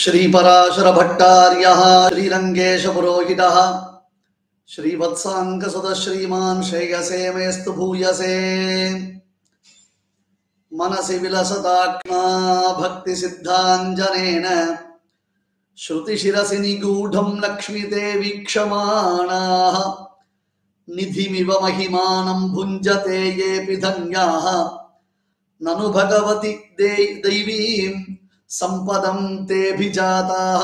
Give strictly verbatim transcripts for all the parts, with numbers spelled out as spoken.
श्री पराशर भट्टार्यः श्री रंगेश पुरोहितः श्री वत्सांक सदा श्रीमान श्रेयसे मेस्तु भूयसे मनसि विलसताक्ष्मा भक्ति सिद्धांजनेन श्रुति शिरसि निगूढं लक्ष्मीदेवी क्षमाणाः निधिमिव महिमानं भुञ्जते येऽपि धन्याः ननु भगवति दैवीं संपदं ते भिजाताः।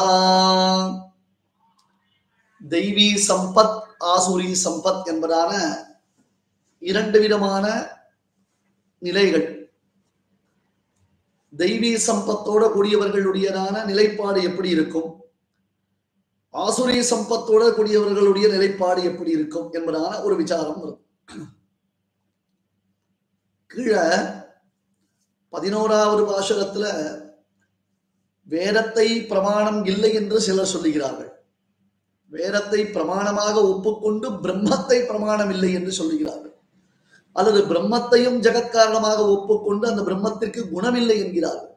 दैवी संपत् आसुरी संपत् एनबदान इरंडु विधमान निलैगळ दैवी संपत्तोड कूडियवर्गळुடையதான நிலைப்பாடு எப்படி இருக்கும் ஆசூரி சம்பத்தோட கூடியவர்களுடைய நிலைப்பாடு எப்படி இருக்கும் என்பதான ஒரு விசாரம் வரும். கீழ பதினோராவது பாசுரத்துல வேதத்தை பிரமாணம் இல்லை என்று சிலர் சொல்லுகிறார்கள். வேதத்தை பிரமாணமாக ஒப்புக்கொண்டு பிரம்மத்தை பிரமாணம் இல்லை என்று சொல்லுகிறார்கள். அல்லது பிரம்மத்தையும் ஜகத் காரணமாக ஒப்புக்கொண்டு அந்த பிரம்மத்திற்கு குணம் இல்லை என்கிறார்கள்.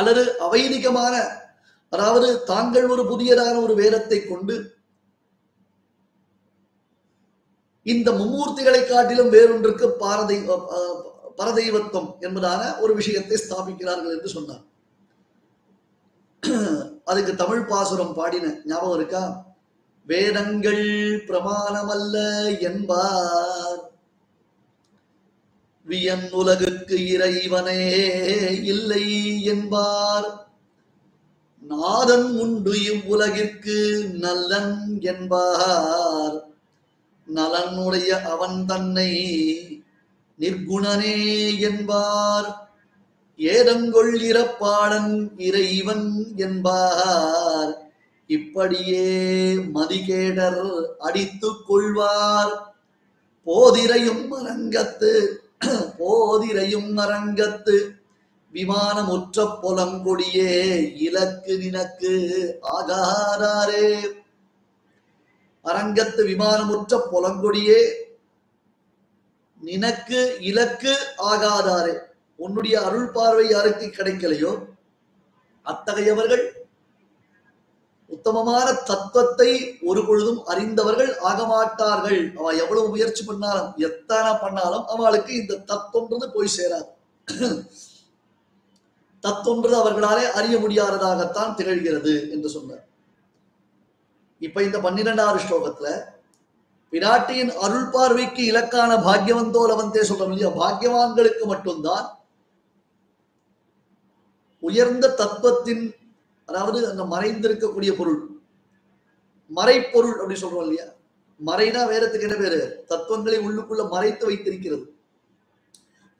அல்லது அவைதிகமான அதாவது தாங்கள் ஒரு புதியதான ஒரு வேதத்தை கொண்டு இந்த மும்மூர்த்திகளை காட்டிலும் வேறொன்றுக்கு பாரதை பரதெய்வத்துவம் என்பதான ஒரு விஷயத்தை ஸ்தாபிக்கிறார்கள் என்று சொன்னார். அதுக்கு தமிழ் பாசுரம் பாடின ஞாபகம் இருக்கா? வேதங்கள் பிரமாணமல்ல என்பார் வியன் உலகுக்கு இறைவனே இல்லை என்பார் நாதன் உண்டு இவ்வுலகிற்கு நல்லன் என்பார் நலனுடைய அவன் தன்னை நிர்குணனே என்பார் ஏதங்கொள் இறப்பாளன் இறைவன் என்பார் இப்படியே மதிகேடர் அடித்துக் கொள்வார் போதிரையும் அரங்கத்து போதிரையும் அரங்கத்து விமானமுற்ற பொலங்கொடியே இலக்கு நினக்கு ஆகாரே. அரங்கத்து விமானமுற்ற பொலங்கொடியே நினக்கு இலக்கு ஆகாதாரே, உன்னுடைய அருள் பார்வை யாருக்கு கிடைக்கலையோ அத்தகையவர்கள் உத்தமமான தத்துவத்தை ஒரு பொழுதும் அறிந்தவர்கள் ஆகமாட்டார்கள். அவ எவ்வளவு முயற்சி பண்ணாலும் எத்தனை பண்ணாலும் அவளுக்கு இந்த தத்துவம்ன்றது போய் சேராது. தத்துவம்ன்றது அவர்களாலே அறிய முடியாததாகத்தான் திகழ்கிறது என்று சொன்னார். இப்ப இந்த பன்னிரெண்டாவது ஸ்லோகத்துல பிராட்டியின் அருள் பார்வைக்கு இலக்கான பாக்யவந்தோ லவந்தே சொல்றோம் இல்லையா, பாக்யவான்களுக்கு மட்டும்தான் உயர்ந்த தத்துவத்தின் அதாவது அந்த மறைந்திருக்கக்கூடிய பொருள் மறைப்பொருள் அப்படி சொல்றோம் இல்லையா. மறைனா வேறத்துக்கு என்ன பேரு? தத்துவங்களை உள்ளுக்குள்ள மறைத்து வைத்திருக்கிறது.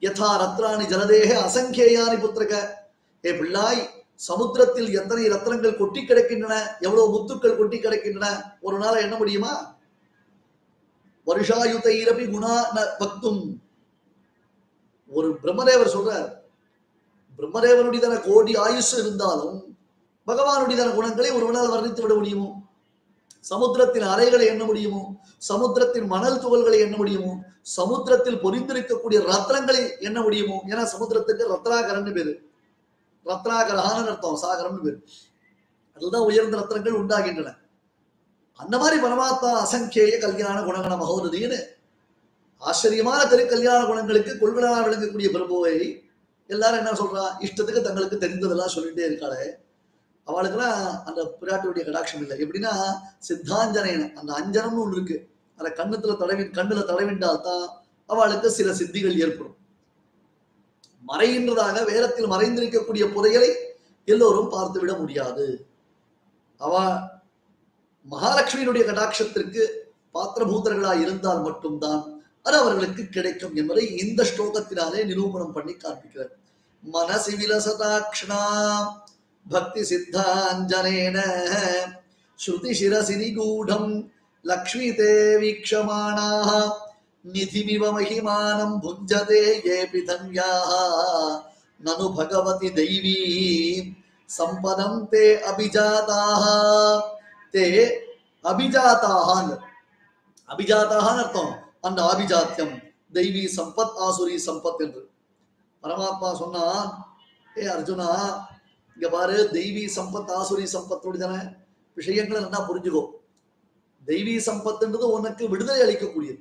யதா ரத்ராணி ஜலதேக அசங்கேயானி புத்திரக, ஏ பிள்ளாய் சமுத்திரத்தில் எத்தனை ரத்னங்கள் கொட்டி கிடக்கின்றன, எவ்வளவு முத்துக்கள் கொட்டி கிடக்கின்றன, ஒரு நாள் என்ன முடியுமா? வருஷாயுதைரபி குணா பக்தும் ஒரு பிரம்மதேவர் சொல்றார். பிரம்மதேவனுடையதான கோடி ஆயுஷ் இருந்தாலும் பகவானுடையதான குணங்களை ஒருவனால் வர்ணித்து விட முடியுமோ? சமுத்திரத்தின் அலைகளை எண்ண முடியுமோ? சமுத்திரத்தின் மணல் துகள்களை எண்ண முடியுமோ? சமுத்திரத்தில் பொறிந்திருக்கக்கூடிய ரத்னங்களை எண்ண முடியுமோ? ஏன்னா சமுத்திரத்துக்கு ரத்னாகரன் பேரு, ரத்னாகரஹான்னு அர்த்தம், சாகரம்னு பேரு. அதுதான் உயர்ந்த ரத்னங்கள் உண்டாகின்றன. அந்த மாதிரி பரமாத்மா அசங்கேய கல்யாண குணகண மகோததின்னு ஆச்சரியமான திரு கல்யாண குணங்களுக்கு கொள்கலனா விளங்கக்கூடிய பிரபுவை எல்லாரும் என்ன சொல்றா? இஷ்டத்துக்கு தங்களுக்கு தெரிந்ததெல்லாம் சொல்லிட்டே இருக்காளே. அவளுக்குலாம் அந்த பிராட்டியுடைய கடாட்சம் இல்லை. எப்படின்னா சித்தாஞ்சனைன்னு அந்த அஞ்சனம்னு ஒன்று இருக்கு. அந்த கண்ணுல தடவி கண்ணுல தடவிண்டால்தான் அவளுக்கு சில சித்திகள் ஏற்படும். மறைகின்றதாக வேரத்தில் மறைந்திருக்கக்கூடிய புதைகளை எல்லோரும் பார்த்துவிட முடியாது. அவ மகாலட்சுமியினுடைய கடாட்சத்திற்கு பாத்திரபூதர்களாய் இருந்தால் மட்டும்தான் அது அவர்களுக்கு கிடைக்கும் என்பதை இந்த ஸ்லோகத்தினாலே நிரூபணம் பண்ணி காண்பிக்கிறார். மனசி விலசதாக்ஷ்ணா भक्ति सिद्धांजनेन श्रुति शिरसि निगूढं लक्ष्मीते वीक्षमाणाः निधिमिव महिमानं भुञ्जते येऽपि धन्याः ननु भगवति दैवी संपदं ते अभिजाताः ते अभिजाताः अभिजाताः अर्थं அந்த அபிஜாத்யம் दैवी संपत् आसुरी संपत् என்று பரமாத்மா சொன்னா, ஏ அர்ஜுனா இங்க பாரு தெய்வீ சம்பத் ஆசுரி சம்பத்தோடு தான விஷயங்களை நல்லா புரிஞ்சுக்கோ. தெய்வீ சம்பத்துன்றது உனக்கு விடுதலை அளிக்கக்கூடியது.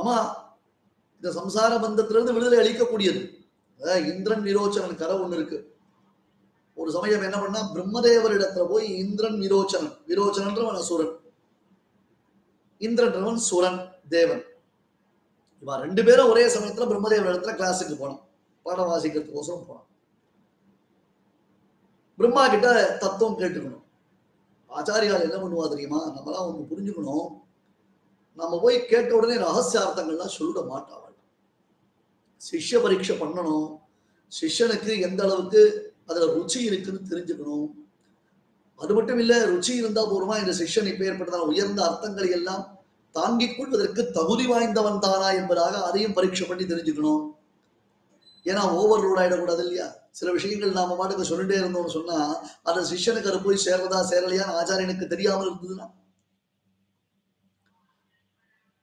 ஆமா, இந்த சம்சார பந்தத்திலிருந்து விடுதலை அளிக்கக்கூடியது. இந்திரன் விரோச்சனன் கரை ஒன்று இருக்கு. ஒரு சமயம் என்ன பண்ணா, பிரம்மதேவரிடத்துல போய் இந்திரன் விரோச்சனன் விரோச்சனன்றவன் அசுரன், இந்திரன்றவன் சுரன் தேவன், இவா ரெண்டு பேரும் ஒரே சமயத்துல பிரம்மதேவர் இடத்துல கிளாஸுக்கு போனோம், பாடம் வாசிக்கிறதுக்கோசரம் போனோம். பிரம்மா கிட்ட தத்துவம் கேட்டுக்கணும். ஆச்சாரியால் என்ன பண்ணுவா தெரியுமா, நம்மளாம் ஒன்று புரிஞ்சுக்கணும், நம்ம போய் கேட்ட உடனே ரகசியார்த்தங்கள்லாம் சொல்ல மாட்டாள். சிஷ்ய பரீட்சை பண்ணணும், சிஷ்யனுக்கு எந்த அளவுக்கு அதுல ருச்சி இருக்குன்னு தெரிஞ்சுக்கணும். அது மட்டும் இல்லை, ருச்சி இருந்தா போருமா, இந்த சிஷ்யன் இப்ப ஏற்பட்டதான உயர்ந்த அர்த்தங்களை எல்லாம் தாங்கிக் கொள்வதற்கு தகுதி வாய்ந்தவன் தானா என்பதாக அதையும் பரீட்சை பண்ணி தெரிஞ்சுக்கணும். ஏன்னா ஓவர்லோட் ஆயிடக்கூடாது இல்லையா? சில விஷயங்கள் நாம மாட்டுக்கு சொல்லிட்டே இருந்தோம்னு சொன்னா அந்த சிஷ்யனுக்கு அது போய் சேர்றதா சேரலையான்னு ஆச்சாரியனுக்கு தெரியாமல் இருந்ததுன்னா,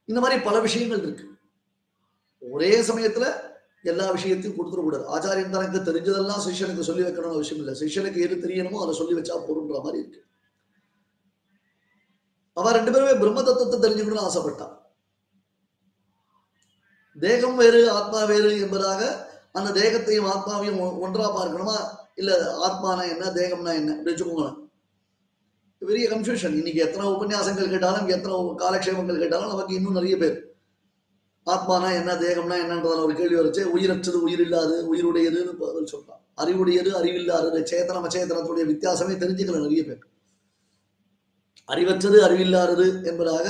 இந்த மாதிரி பல விஷயங்கள் இருக்கு. ஒரே சமயத்துல எல்லா விஷயத்தையும் கொடுத்துடக்கூடாது. ஆச்சாரியன் தனக்கு தெரிஞ்சதெல்லாம் சிஷ்யனுக்கு சொல்லி வைக்கணும்னு அவசியம் இல்லை. சிஷ்யனுக்கு எது தெரியணுமோ அதை சொல்லி வச்சா போருன்ற மாதிரி இருக்கு. அவ ரெண்டு பேருமே பிரம்ம தத்துவத்தை தெரிஞ்சுக்கணும்னு ஆசைப்பட்டான். தேகம் வேறு ஆத்மா வேறு என்பதாக அந்த தேகத்தையும் ஆத்மாவையும் ஒன்றா பார்க்கணுமா, இல்ல ஆத்மானா என்ன தேகம்னா என்ன அப்படி வச்சுக்கோங்களேன். பெரிய கன்ஃபியூஷன். இன்னைக்கு எத்தனை உபன்யாசங்கள் கேட்டாலும் எத்தனை காலக்ஷேபங்கள் கேட்டாலும் நமக்கு இன்னும் நிறைய பேர் ஆத்மானா என்ன தேகம்னா என்னன்றதான ஒரு கேள்வி வச்சு உயிரற்றது உயிர் இல்லாது உயிருடையதுன்னு சொல்றான். அறிவுடையது அறிவில்லாதது சேத்தனம் சேத்தனத்துடைய வித்தியாசமே தெரிஞ்சுக்கல நிறைய பேர். அறிவற்றது அறிவில்லாதது என்பதாக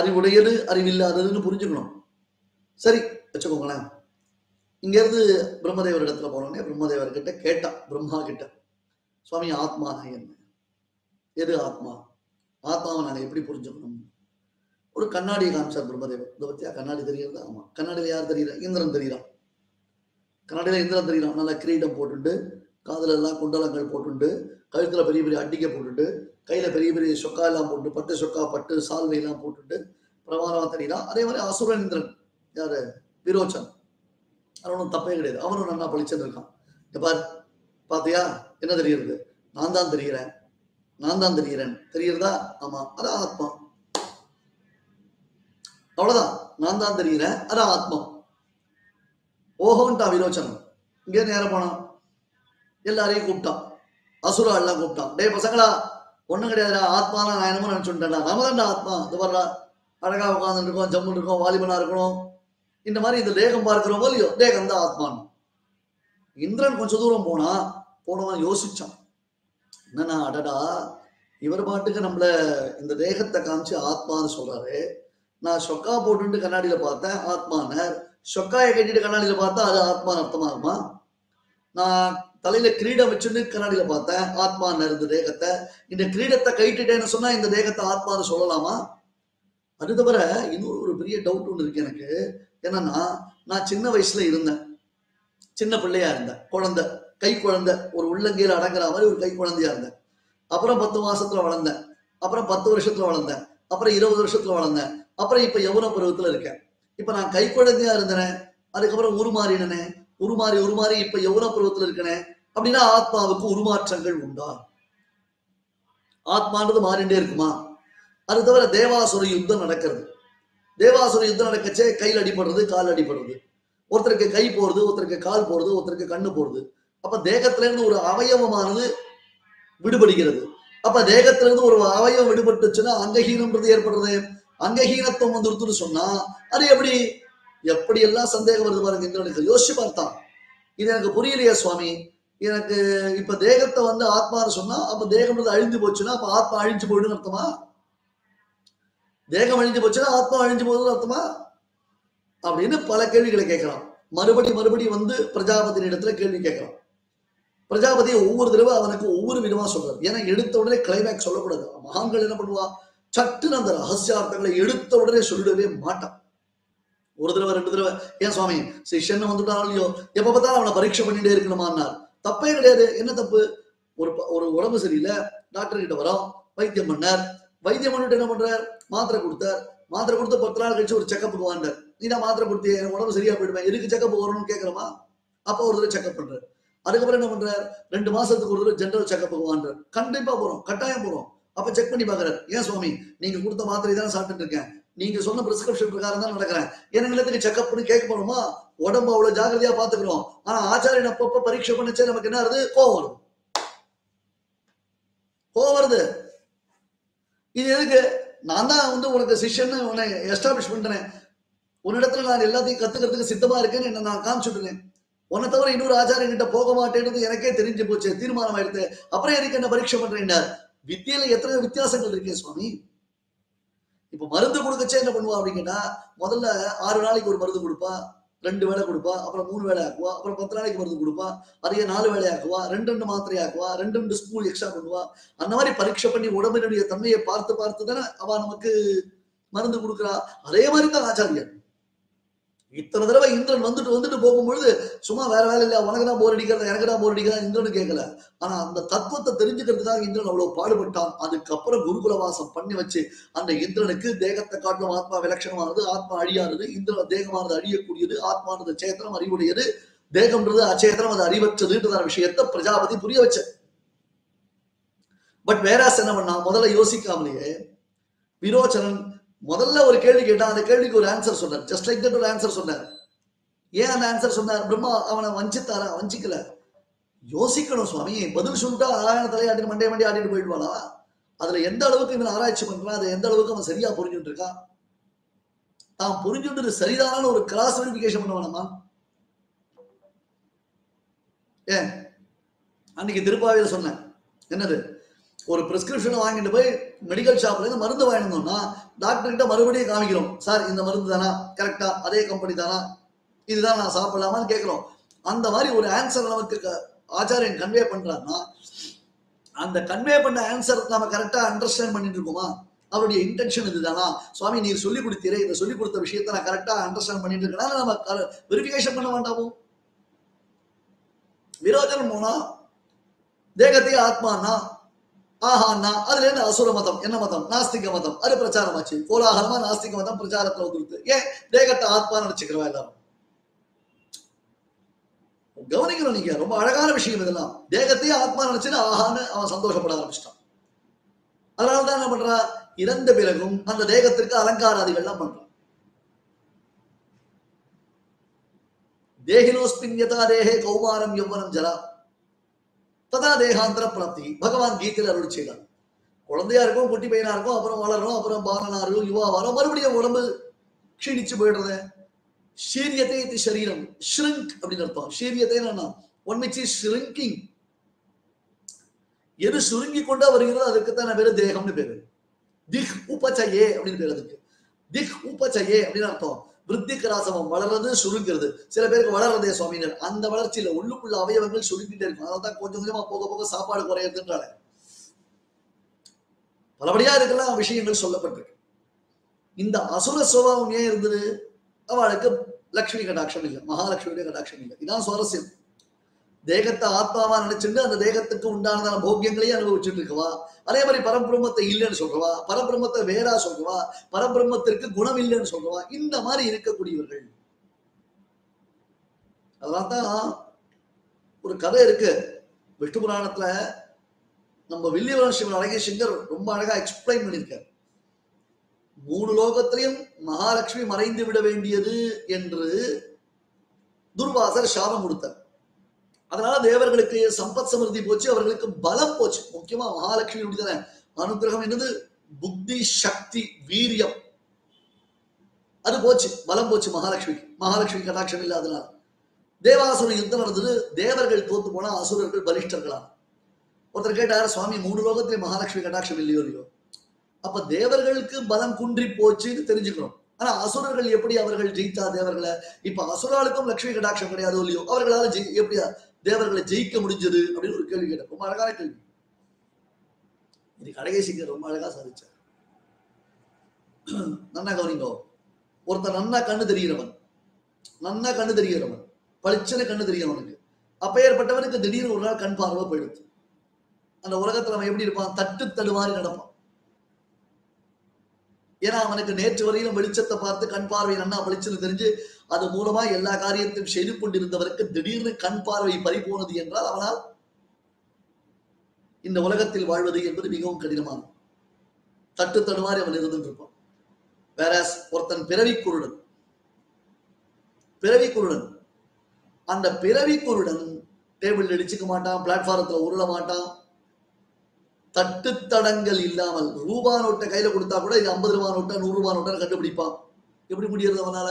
அறிவுடையது அறிவில்லாததுன்னு புரிஞ்சுக்கணும். சரி வச்சுக்கோங்களேன், இங்க இருந்து பிரம்மதேவர் இடத்துல போனோடனே பிரம்மதேவர் கிட்ட கேட்டான், பிரம்மா கிட்ட, சுவாமி ஆத்மா என்ன, எது ஆத்மா, ஆத்மாவை நாங்கள் எப்படி புரிஞ்சுக்கணும்? ஒரு கண்ணாடியை காமிச்சார் பிரம்மதேவர். இதை பத்தியா கண்ணாடி தெரியுது? ஆமா. கண்ணாடியில யார் தெரியுறா? இந்திரன் தெரியுறான். கண்ணாடியில இந்திரன் தெரியுறான். நல்லா கிரீடம் போட்டுண்டு, காதுல எல்லாம் குண்டலங்கள் போட்டுண்டு, கழுத்துல பெரிய பெரிய அட்டிக்க போட்டுட்டு, கையில பெரிய பெரிய சொக்கா எல்லாம் போட்டு, பட்டு சொக்கா பட்டு சால்வை எல்லாம் போட்டுட்டு பிரமாணமா தெரியுறான். அதே மாதிரி அசுரன் இந்திரன் யாரு? விரோச்சன். அவனும் தப்பே கிடையாது, அவனும் நல்லா பழிச்சிருக்கான். எப்ப பாத்தியா என்ன தெரியுறது? நான் தான் தெரிகிறேன், நான் தான் தெரிகிறேன். தெரியுறதா? ஆமா, அதான் ஆத்மா. அவ்வளவுதான், நான் தான் தெரிகிறேன், அதான் ஆத்மா. ஓஹோன்ட்டான் விரோச்சனன். இங்கே நேரம் போனான், எல்லாரையும் கூப்பிட்டான், அசுரா எல்லாம் கூப்பிட்டான். டே பசங்களா, ஒண்ணும் கிடையாதுடா, ஆத்மானா நான் என்னமோ நினைச்சுட்டேன்டா, நம்ம தான்டா ஆத்மா. இது வர்றா அழகா உட்காந்துட்டு இருக்கோம், ஜம்முன்னு இருக்கோம், வாலிபனா இருக்கணும், இந்த மாதிரி இந்த தேகம் பார்க்கிறோமோ இல்லையோ, தேகம் தான் ஆத்மான்னு. இந்திரன் கொஞ்சம் தூரம் போனா போனவன் யோசிச்சான், என்னன்னா அடடா, இவர் பாட்டுக்கு நம்மள இந்த தேகத்தை காமிச்சு ஆத்மான்னு சொல்றாரு. நான் சொக்கா போட்டுட்டு கண்ணாடியில பார்த்தேன் ஆத்மான, சொக்காயை கட்டிட்டு கண்ணாடியில பார்த்தா அது ஆத்மான்னு அர்த்தமா இருக்குமா? நான் தலையில கிரீடம் வச்சுன்னு கண்ணாடியில பார்த்தேன் ஆத்மான இருந்த தேகத்தை, இந்த கிரீடத்தை கைட்டுட்டேன்னு சொன்னா இந்த தேகத்தை ஆத்மான்னு சொல்லலாமா? அது தவிர இன்னொரு ஒரு பெரிய டவுட் ஒன்று இருக்கு எனக்கு. என்னன்னா, நான் சின்ன வயசுல இருந்தேன், சின்ன பிள்ளையா இருந்தேன், குழந்தை, கை குழந்தை, ஒரு உள்ளங்கையில அடங்குற மாதிரி ஒரு கை குழந்தையா இருந்தேன். அப்புறம் பத்து மாசத்துல வளர்ந்தேன், அப்புறம் பத்து வருஷத்துல வளர்ந்தேன், அப்புறம் இருபது வருஷத்துல வளர்ந்தேன், அப்புறம் இப்ப யௌவன பருவத்துல இருக்கேன். இப்ப நான் கை குழந்தையா இருந்தேனே, அதுக்கப்புறம் உருமாறினே, உருமாறி உருமாறி இப்ப யௌவன பருவத்துல இருக்கனே, அப்படின்னா ஆத்மாவுக்கு உருமாற்றங்கள் உண்டா? ஆத்மான்றது மாறிண்டே இருக்குமா? அது தவிர தேவாசுர யுத்தம் நடக்கிறது, தேவாசுர யுத்தம் நடக்கச்சே கையில் அடிபடுறது, கால் அடிபடுறது, ஒருத்தருக்கு கை போறது, ஒருத்தருக்கு கால் போறது, ஒருத்தருக்கு கண்ணு போறது. அப்ப தேகத்துல இருந்து ஒரு அவயவமானது விடுபடுகிறது. அப்ப தேகத்திலிருந்து ஒரு அவயவம் விடுபட்டுச்சுன்னா அங்கஹீனம்ன்றது ஏற்படுறது. அங்கஹீனத்துவம் வந்துருத்துன்னு சொன்னா அது எப்படி? எப்படி எல்லாம் சந்தேகம் வருது பாருங்க இந்திரனுக்கு. யோசிச்சு பார்த்தான், இது எனக்கு புரியலையா சுவாமி, எனக்கு இப்ப தேகத்தை வந்து ஆத்மான்னு சொன்னா அப்ப தேகம்ன்றது அழிஞ்சு போச்சுன்னா அப்ப ஆத்மா அழிஞ்சு போயிடுன்னு அர்த்தமா? தேகம் அழிஞ்சு போச்சுன்னா ஆத்மா அழிஞ்சு போகுதுன்னு அர்த்தமா? அப்படின்னு பல கேள்விகளை கேட்கிறான். மறுபடி மறுபடி வந்து பிரஜாபதியின் இடத்துல கேள்வி கேட்கிறான். பிரஜாபதியை ஒவ்வொரு தடவை அவனுக்கு ஒவ்வொரு விதமா சொல்றாரு. ஏன்னா எடுத்த உடனே கிளைமேக்ஸ் சொல்லக்கூடாது. மகான்கள் என்ன பண்ணுவா, சட்டுன்னு அந்த ரகசியார்த்தங்களை எடுத்த உடனே சொல்லிடவே மாட்டான். ஒரு தடவை ரெண்டு தடவை ஏன் சுவாமி சிஷ்யன்னு வந்துட்டாலும் இல்லையோ எப்ப பார்த்தாலும் அவனை பரீட்சை பண்ணிட்டே இருக்கணுமான்னார். தப்பே கிடையாது. என்ன தப்பு? ஒரு ஒரு உடம்பு சரியில்லை, டாக்டர் கிட்ட வரோம், வைத்தியம் பண்ணார், வைத்தியம் பண்ணிட்டு என்ன பண்றார், மாத்திரை கொடுத்தார், மாத்திரை கொடுத்து பத்து நாள் கழிச்சு ஒரு செக்கப்புக்கு வாண்டார். நீ தான் மாத்திரை கொடுத்து உடம்பு சரியா போயிடுவேன், எதுக்கு செக்கப் வரணும்னு கேட்கிறமா? அப்போ ஒரு தடவை செக்அப் பண்றாரு. அதுக்கப்புறம் என்ன பண்றார் ரெண்டு மாசத்துக்கு ஒரு தடவை ஜெனரல் செக்அப்புக்கு வாங்குறார் கண்டிப்பா போறோம் கட்டாயம் போறோம் அப்ப செக் பண்ணி பார்க்கறார் ஏன் சுவாமி நீங்க கொடுத்த மாத்திரை தான் சாப்பிட்டுட்டு இருக்கேன் நீங்க சொன்ன பிரிஸ்கிரிப்ஷன் பிரகாரம் தான் நடக்கறேன் என்னங்களுக்கு செக்அப் பண்ணி கேட்க போறோமா உடம்ப அவ்வளவு ஜாக்கிரதையா பாத்துக்கறோம் ஆனா ஆச்சாரியன் அப்பப்ப பரீட்சை பண்ணச்சே நமக்கு என்ன வருது கோவம் வருது கோவம் வருது இது எதுக்கு நான் தான் வந்து உங்களுக்கு சிஷ்யன்னு உன்னை எஸ்டாப்ளிஷ் பண்றேன் உன்னிடத்துல நான் எல்லாத்தையும் கத்துக்கிறதுக்கு சித்தமா இருக்கேன்னு என்ன நான் காமிச்சுட்டு இருக்கேன் உன்னை தவிர இன்னொரு ஆச்சாரிய கிட்ட போக மாட்டேன்றது எனக்கே தெரிஞ்சு போச்சு தீர்மானம் ஆயிடுது அப்புறம் எனக்கு என்ன பரீட்சை பண்றேன்னா வித்தியில எத்தனை வித்தியாசங்கள் இருக்கேன் சுவாமி இப்ப மருந்து கொடுக்கச்சே என்ன பண்ணுவா அப்படின்னா முதல்ல ஆறு நாளைக்கு ஒரு மருந்து கொடுப்பா ரெண்டு வேலை கொடுப்பா அப்புறம் மூணு வேலை ஆக்குவா அப்புறம் பத்து நாளைக்கு மருந்து கொடுப்பா அதையே நாலு வேலை ஆக்குவா ரெண்டு ரெண்டு மாத்திரை ஆக்குவா ரெண்டு ரெண்டு ஸ்பூன் எக்ஸ்ட்ரா பண்ணுவா அந்த மாதிரி பரீட்சை பண்ணி உடம்பினுடைய தன்மையை பார்த்து பார்த்து தானே அவ நமக்கு மருந்து கொடுக்குறா அதே மாதிரி தான் ஆச்சாரியன் இத்தனை தடவை இந்திரன் வந்துட்டு வந்துட்டு போகும்பொழுது சும்மா வேற வேலை இல்ல உனக்குதான் போர் அடிக்கிறதா எனக்குதான் போர் அடிக்கிறதா இந்திரன் கேட்கல ஆனா அந்த தத்துவத்தை தெரிஞ்சுக்கிறதுக்காக இந்திரன் அவ்வளவு பாடுபட்டான் அதுக்கப்புறம் குருகுலவாசம் பண்ணி வச்சு அந்த இந்திரனுக்கு தேகத்தை காட்டிலும் ஆத்மா விலட்சணமானது ஆத்மா அழியானது இந்திரன் தேகமானது அழியக்கூடியது ஆத்மானது சேத்திரம் அறிவுடையது தேகம்ன்றது அச்சேத்திரம் அது அறிவற்றதுன்றதான விஷயத்த பிரஜாபதி புரிய வச்ச பட் வேற என்ன பண்ணா முதல்ல யோசிக்காமலேயே விரோச்சனன் முதல்ல ஒரு கேள்வி கேட்டா அந்த கேள்விக்கு ஒரு ஆன்சர் சொன்னார் ஜஸ்ட் லைக் தட் ஒரு ஆன்சர் சொன்னார் ஏன் அந்த ஆன்சர் சொன்னார் பிரம்மா அவனை வஞ்சித்தாரா வஞ்சிக்கல யோசிக்கணும் சுவாமி பதில் சொல்லிட்டா நாராயண தலையாட்டின்னு மண்டே மண்டே ஆட்டிட்டு போயிடுவாளா அதுல எந்த அளவுக்கு இவன் ஆராய்ச்சி பண்றான் அதை எந்த அளவுக்கு அவன் சரியா புரிஞ்சுட்டு இருக்கான் தான் புரிஞ்சுட்டு சரிதான ஒரு கிராஸ் வெரிஃபிகேஷன் பண்ணுவானம்மா ஏன் அன்னைக்கு திருப்பாவையில சொன்னேன் என்னது ஒரு பிரிஸ்கிரிப்ஷனை வாங்கிட்டு போய் மெடிக்கல் ஷாப்ல இருந்து மருந்து வாங்கினோம்னா டாக்டர் கிட்ட மறுபடியும் காமிக்கிறோம் சார் இந்த மருந்து தானா கரெக்டா அதே கம்பெனி தானா இதுதான் நான் சாப்பிடலாமான்னு கேட்கிறோம் அந்த மாதிரி ஒரு ஆன்சர் நமக்கு ஆச்சாரியன் கன்வே பண்றாருன்னா அந்த கன்வே பண்ண ஆன்சர் நம்ம கரெக்டா அண்டர்ஸ்டாண்ட் பண்ணிட்டு இருக்கோமா அவருடைய இன்டென்ஷன் இதுதானா சுவாமி நீ சொல்லி கொடுத்தீரே இதை சொல்லி கொடுத்த விஷயத்த நான் கரெக்டா அண்டர்ஸ்டாண்ட் பண்ணிட்டு இருக்கனால நம்ம வெரிஃபிகேஷன் பண்ண வேண்டாமோ விரோதம் போனா தேகத்தையே ஆத்மானா ஆஹான்னா அதுல என்ன அசுர மதம் என்ன மதம் நாஸ்திக மதம் அது பிரச்சாரமாச்சு கோலாகலமா நாஸ்திக மதம் பிரச்சாரத்துல வந்துருக்கு ஏன் தேகத்தை ஆத்மா நினைச்சுக்கிறவா எல்லாரும் கவனிக்கணும் நீங்க ரொம்ப அழகான விஷயம் இதெல்லாம் தேகத்தையே ஆத்மா நினைச்சுன்னு ஆஹான்னு அவன் சந்தோஷப்பட ஆரம்பிச்சிட்டான் அதனாலதான் என்ன பண்றா இறந்த பிறகும் அந்த தேகத்திற்கு அலங்காராதிகள்லாம் பண்றான் தேகினோஸ்மின் யதா தேகே கௌமாரம் யௌவனம் ஜரா ததா தேகாந்திர பிராப்தி பகவான் கீதையில் அருள் செய்தார் குழந்தையா இருக்கும் குட்டி பையனா இருக்கும் அப்புறம் வளரும் அப்புறம் பாலனா இருக்கும் யுவா வரும் மறுபடியும் உடம்பு க்ஷீணிச்சு போயிடுறது சீரியத்தை இது சரீரம் ஷ்ரிங்க் அப்படின்னு அர்த்தம் சீரியத்தை என்னன்னா ஒன் விச் இஸ் ஷ்ரிங்கிங் எது சுருங்கி கொண்டா வருகிறதோ அதுக்குத்தான் பேரு தேகம்னு பேரு திக் உபச்சயே அப்படின்னு பேரு அதுக்கு திக் உபச்சயே அப்படின்னு அர்த்தம் விருத்திகராசமம் வளர்றது சுருங்கிறது சில பேருக்கு வளர்றதே சுவாமியினர் அந்த வளர்ச்சியில உள்ளுக்குள்ள அவயவங்கள் சுருங்கிட்டே இருக்கும் அதனால்தான் கொஞ்சம் கொஞ்சமா போக போக சாப்பாடு குறையறதுன்றால பலபடியா இதுக்கெல்லாம் விஷயங்கள் சொல்லப்பட்டிருக்கு இந்த அசுர சுபாவம் ஏன் இருந்தது அவளுக்கு லட்சுமி கடாட்சம் இல்லை மகாலட்சுமியுடைய கடாட்சம் இல்லை இதான் சுவாரஸ்யம் தேகத்தை ஆத்மாவா நினைச்சுட்டு அந்த தேகத்துக்கு உண்டானதான போக்கியங்களையும் அனுபவிச்சுட்டு இருக்கவா அதே மாதிரி பரபிரம்மத்தை இல்லைன்னு சொல்றவா பரபிரம்மத்தை வேறா சொல்றவா பரபிரம்மத்திற்கு குணம் இல்லைன்னு சொல்றவா இந்த மாதிரி இருக்கக்கூடியவர்கள் அதனால்தான் ஒரு கதை இருக்கு விஷ்ணு புராணத்துல நம்ம வில்லியவரம் சிவன் அழகேஷங்கர் ரொம்ப அழகா எக்ஸ்பிளைன் பண்ணியிருக்காரு மூணு லோகத்திலையும் மகாலட்சுமி மறைந்து விட வேண்டியது என்று துர்வாசர் சாபம் கொடுத்தார் அதனால தேவர்களுக்கு சம்பத் சமிருத்தி போச்சு அவர்களுக்கு பலம் போச்சு முக்கியமா மகாலட்சுமியுடைய அனுகிரகம் என்னது புத்தி சக்தி வீரியம் அது போச்சு பலம் போச்சு மகாலட்சுமி மகாலட்சுமி கடாட்சம் இல்லாதனால தேவாசுர யுத்தம் நடந்தது தேவர்கள் தோத்து போனா அசுரர்கள் பலிஷ்டர்களா ஒருத்தர் கேட்டார் சுவாமி மூணு லோகத்திலே மகாலட்சுமி கடாட்சம் இல்லையோ இல்லையோ அப்ப தேவர்களுக்கு பலம் குன்றி போச்சுன்னு தெரிஞ்சுக்கிறோம் ஆனா அசுரர்கள் எப்படி அவர்கள் ஜெயித்தா தேவர்களை இப்ப அசுராளுக்கும் லட்சுமி கடாட்சம் கிடையாது இல்லையோ அவர்களால ஜெய் எப்படியா தேவர்களை ஜெயிக்க முடிஞ்சது அப்படின்னு ஒரு கேள்வி கேட்டேன் ரொம்ப அழகான கேள்வி இன்னைக்கு அழகேசிங்க ரொம்ப அழகா சாதிச்சார் நன்னா கவனிங்கோ ஒருத்தர் நன்னா கண்ணு தெரிகிறவன் நன்னா கண்ணு தெரிகிறவன் பளிச்சனை கண்ணு தெரியவனுக்கு அப்பேற்பட்டவனுக்கு திடீர்னு ஒரு நாள் கண் பார்வை போயிடுது அந்த உலகத்துல அவன் எப்படி இருப்பான் தட்டு தடுமாறி நடப்பான் ஏனா அவனுக்கு நேற்று வரையிலும் வெளிச்சத்தை பார்த்து கண் பார்வை நன்னா வெளிச்சம் தெரிஞ்சு அது மூலமா எல்லா காரியத்தையும் செய்து கொண்டிருந்தவருக்கு திடீர்னு கண் பார்வை பறிபோனது என்றால் அவனால் இந்த உலகத்தில் வாழ்வது என்பது மிகவும் கடினமானது. தட்டு தடுமாறி அவன் இருந்திருப்பான். வேற ஒருத்தன் பிறவி குருடன் பிறவி குருடன் அந்த பிறவி குருடன் டேபிள் அடிச்சுக்க மாட்டான், பிளாட்ஃபாரத்துல உருள மாட்டான், தட்டு தடங்கள் இல்லாமல் ரூபா நோட்டை கையில கொடுத்தா கூட இது ஐம்பது ரூபா நோட்டா நூறு ரூபா நோட்டான்னு கண்டுபிடிப்பான். எப்படி முடியறது? அவனால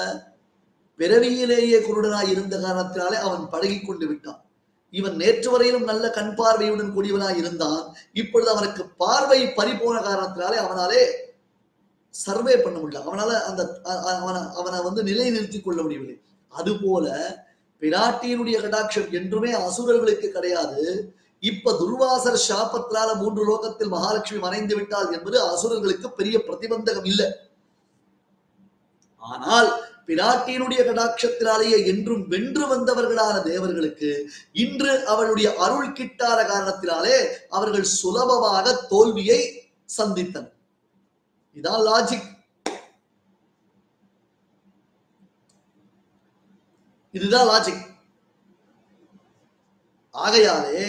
பிறவியிலேயே குருடனாய் இருந்த காரணத்தினாலே அவன் பழகி கொண்டு விட்டான். இவன் நேற்று வரையிலும் நல்ல கண் பார்வையுடன் கூடியவனாய் இருந்தான். இப்பொழுது அவனுக்கு பார்வை பறிபோன காரணத்தினாலே அவனாலே சர்வே பண்ண முடியல, அவனால அந்த அவனை அவனை வந்து நிலை நிறுத்திக் கொள்ள முடியவில்லை. அதுபோல பிராட்டியினுடைய கடாட்சம் என்றுமே அசுரர்களுக்கு கிடையாது. இப்ப துர்வாசர் சாபத்தினால மூன்று லோகத்தில் மகாலட்சுமி மறைந்து விட்டாள் என்பது அசுரர்களுக்கு பெரிய பிரதிபந்தகம் இல்லை. ஆனால் பிராட்டியினுடைய கடாட்சத்தினாலேயே என்றும் வென்று வந்தவர்களான தேவர்களுக்கு இன்று அவளுடைய அருள் கிட்டாத காரணத்தினாலே அவர்கள் சுலபமாக தோல்வியை சந்தித்தனர். இதான் லாஜிக். இதுதான் லாஜிக். ஆகையாலே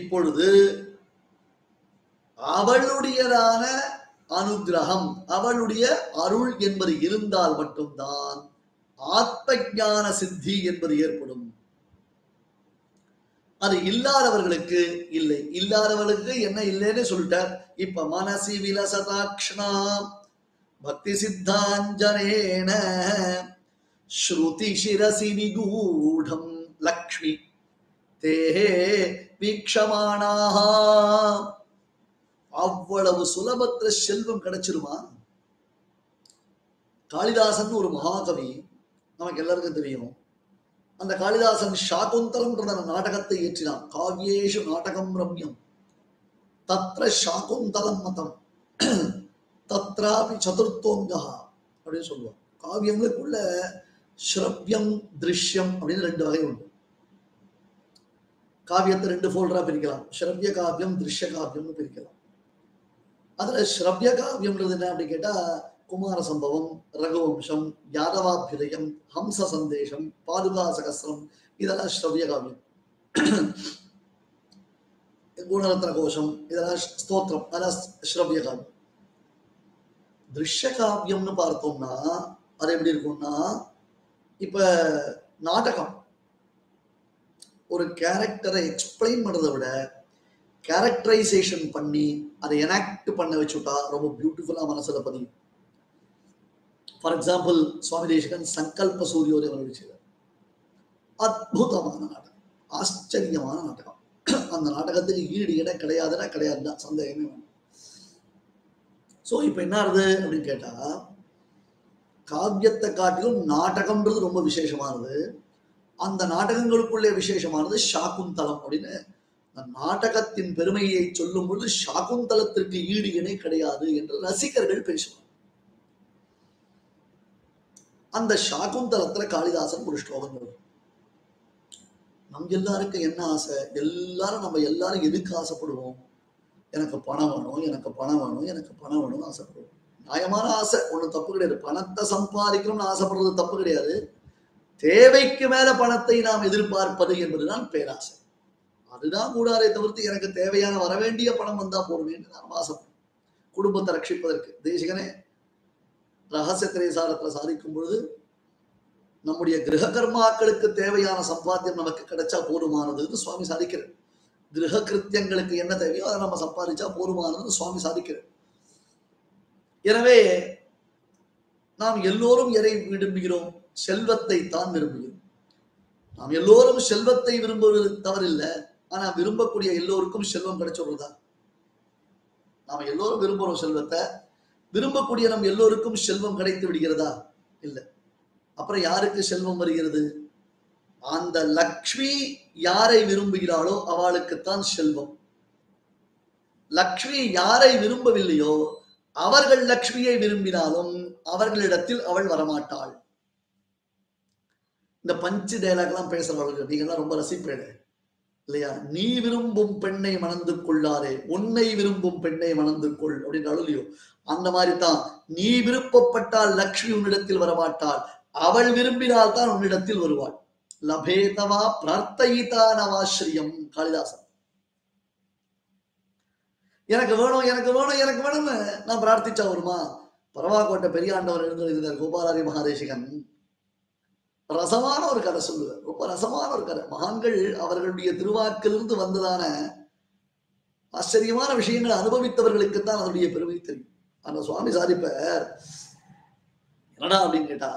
இப்பொழுது அவளுடையதான அனுகிரகம், அவளுடைய அருள் என்பது இருந்தால் மட்டும்தான் ஆத்ம ஞான சித்தி என்பது ஏற்படும். அது இல்லாதவர்களுக்கு இல்லை. இல்லாதவர்களுக்கு என்ன இல்லைன்னு சொல்லிட்டார். இப்ப மனசி விலசதாக்ஷணா பக்தி சித்தாஞ்சனேன ஸ்ருதி சிரசி நிகூடம் லக்ஷ்மி தேஹே வீக்ஷமானாஹ. அவ்வளவு சுலபத்திர செல்வம் கிடைச்சிருமா? காளிதாசன் ஒரு மகாகவி, நமக்கு எல்லாருக்கும் தெரியும். அந்த காளிதாசன் சாகுந்தலம் நாடகத்தை இயற்றினான். காவியேஷு நாடகம் ரம்யம் தத்ர சாகுந்தலம் மதம் தத்ராபி சதுர்த்தோங்கா அப்படின்னு சொல்லுவான். காவியங்களுக்குள்ள ஸ்ரவ்யம் திருஷ்யம் அப்படின்னு ரெண்டு வகை உண்டு. காவியத்தை ரெண்டு ஃபோல்டரா பிரிக்கலாம். ஸ்ரவ்ய காவியம், திருஷ்ய காவியம்னு பிரிக்கலாம். அதுல ஸ்ரவ்ய காவியம்ன்றது என்ன அப்படின்னு கேட்டா குமார சம்பவம், ரகுவம்சம், யாதவாபிரயம், ஹம்ச சந்தேஷம், பாதுகா சகஸ்ரம், இதெல்லாம் ஸ்ரவ்ய காவியம். குணரத்ன கோஷம், இதெல்லாம் ஸ்தோத்திரம், அதெல்லாம் ஸ்ரவ்ய காவியம். திருஷ்ய காவியம்னு பார்த்தோம்னா அது எப்படி இருக்கும்னா, இப்ப நாடகம் ஒரு கேரக்டரை எக்ஸ்பிளைன் பண்றதை விட கேரக்டரைசேஷன் பண்ணி அதை எனாக்ட் பண்ண வச்சுட்டா ரொம்ப பியூட்டிஃபுல்லா மனசுல பதியும். ஃபார் எக்ஸாம்பிள், சுவாமி தேசிகன் சங்கல்ப சூரியோதயம் அனுபவிச்சிருக்கார். அற்புதமான நாடகம், ஆச்சரியமான நாடகம். அந்த நாடகத்துக்கு ஈடு இட கிடையாதுன்னா கிடையாதுன்னா சந்தேகமே வேணும். ஸோ இப்போ என்ன ஆகுது அப்படின்னு கேட்டா, காவியத்தை காட்டிலும் நாடகம்ன்றது ரொம்ப விசேஷமானது. அந்த நாடகங்களுக்குள்ளே விசேஷமானது சாகுந்தலம் அப்படின்னு நாடகத்தின் பெருமையை சொல்லும் பொழுது சாகுந்தலத்திற்கு ஈடு இணை கிடையாது என்று ரசிகர்கள் பேசுவார். அந்த சாகுந்தலத்துல காளிதாசன் ஒரு ஸ்லோகங்கள். நம் எல்லாருக்கும் என்ன ஆசை? எல்லாரும் நம்ம எல்லாரும் எதுக்கு ஆசைப்படுவோம்? எனக்கு பணம் வேணும், எனக்கு பணம் வேணும், எனக்கு பணம் வேணும்னு ஆசைப்படுவோம். நியாயமான ஆசை, ஒன்றும் தப்பு கிடையாது. பணத்தை சம்பாதிக்கணும்னு ஆசைப்படுறது தப்பு கிடையாது. தேவைக்கு மேல பணத்தை நாம் எதிர்பார்ப்பது என்பதுதான் பேராசை. அதுதான் கூடாதே தவிர்த்து எனக்கு தேவையான வரவேண்டிய பணம் வந்தா போடுவேன் என்று நாம் ஆசைப்படும். குடும்பத்தை ரட்சிப்பதற்கு தேசிகனே ரகசிய திரைசாரத்துல சாதிக்கும் பொழுது நம்முடைய கிரக கர்மாக்களுக்கு தேவையான சம்பாத்தியம் நமக்கு கிடைச்சா போதுமானதுன்னு சுவாமி சாதிக்கிறார். கிரக கிருத்தியங்களுக்கு என்ன தேவையோ அதை நம்ம சம்பாதிச்சா போதுமானதுன்னு சுவாமி சாதிக்கிறார். எனவே நாம் எல்லோரும் எதை விரும்புகிறோம்? செல்வத்தை தான் விரும்புகிறோம். நாம் எல்லோரும் செல்வத்தை விரும்புவது தவறில்லை. ஆனா விரும்பக்கூடிய எல்லோருக்கும் செல்வம் கிடைச்சோம்தான். நாம் எல்லோரும் விரும்புகிறோம் செல்வத்தை. விரும்பக்கூடிய நம் எல்லோருக்கும் செல்வம் கிடைத்து விடுகிறதா? இல்லை. அப்புறம் யாருக்கு செல்வம் வருகிறது? அந்த லக்ஷ்மி யாரை விரும்புகிறாளோ அவளுக்குத்தான் செல்வம். லக்ஷ்மி யாரை விரும்பவில்லையோ அவர்கள் லக்ஷ்மியை விரும்பினாலும் அவர்களிடத்தில் அவள் வரமாட்டாள். இந்த பஞ்சு டைலாக் எல்லாம் பேசுறவர்கள் நீங்கெல்லாம் ரொம்ப ரசிப்பேடு இல்லையா? நீ விரும்பும் பெண்ணை மணந்து கொள்ளாதே, உன்னை விரும்பும் பெண்ணை மணந்து கொள் அப்படின்னு அழுலியோ அந்த மாதிரி தான் நீ விருப்பப்பட்டால் லட்சுமி உன்னிடத்தில் வரமாட்டாள், அவள் விரும்பினால் தான் உன்னிடத்தில் வருவாள். லபேதவா பிரார்த்தயிதா நவாஸ்ரியம் காளிதாசன். எனக்கு வேணும் எனக்கு வேணும் எனக்கு வேணும்னு நான் பிரார்த்திச்சா வருமா? பரவாக்கோட்டை பெரியாண்டவர் எழுந்திருக்கிறார் கோபாலாரி மகாதேசிகன். ரசமான ஒரு கதை சொல்லுவார், ரொம்ப ரசமான ஒரு கதை. மகான்கள் அவர்களுடைய திருவாக்கிலிருந்து வந்ததான ஆச்சரியமான விஷயங்களை அனுபவித்தவர்களுக்கு தான் அதனுடைய பெருமை தெரியும். அந்த சுவாமி சாதிப்பர் என்னடா அப்படின்னு கேட்டா,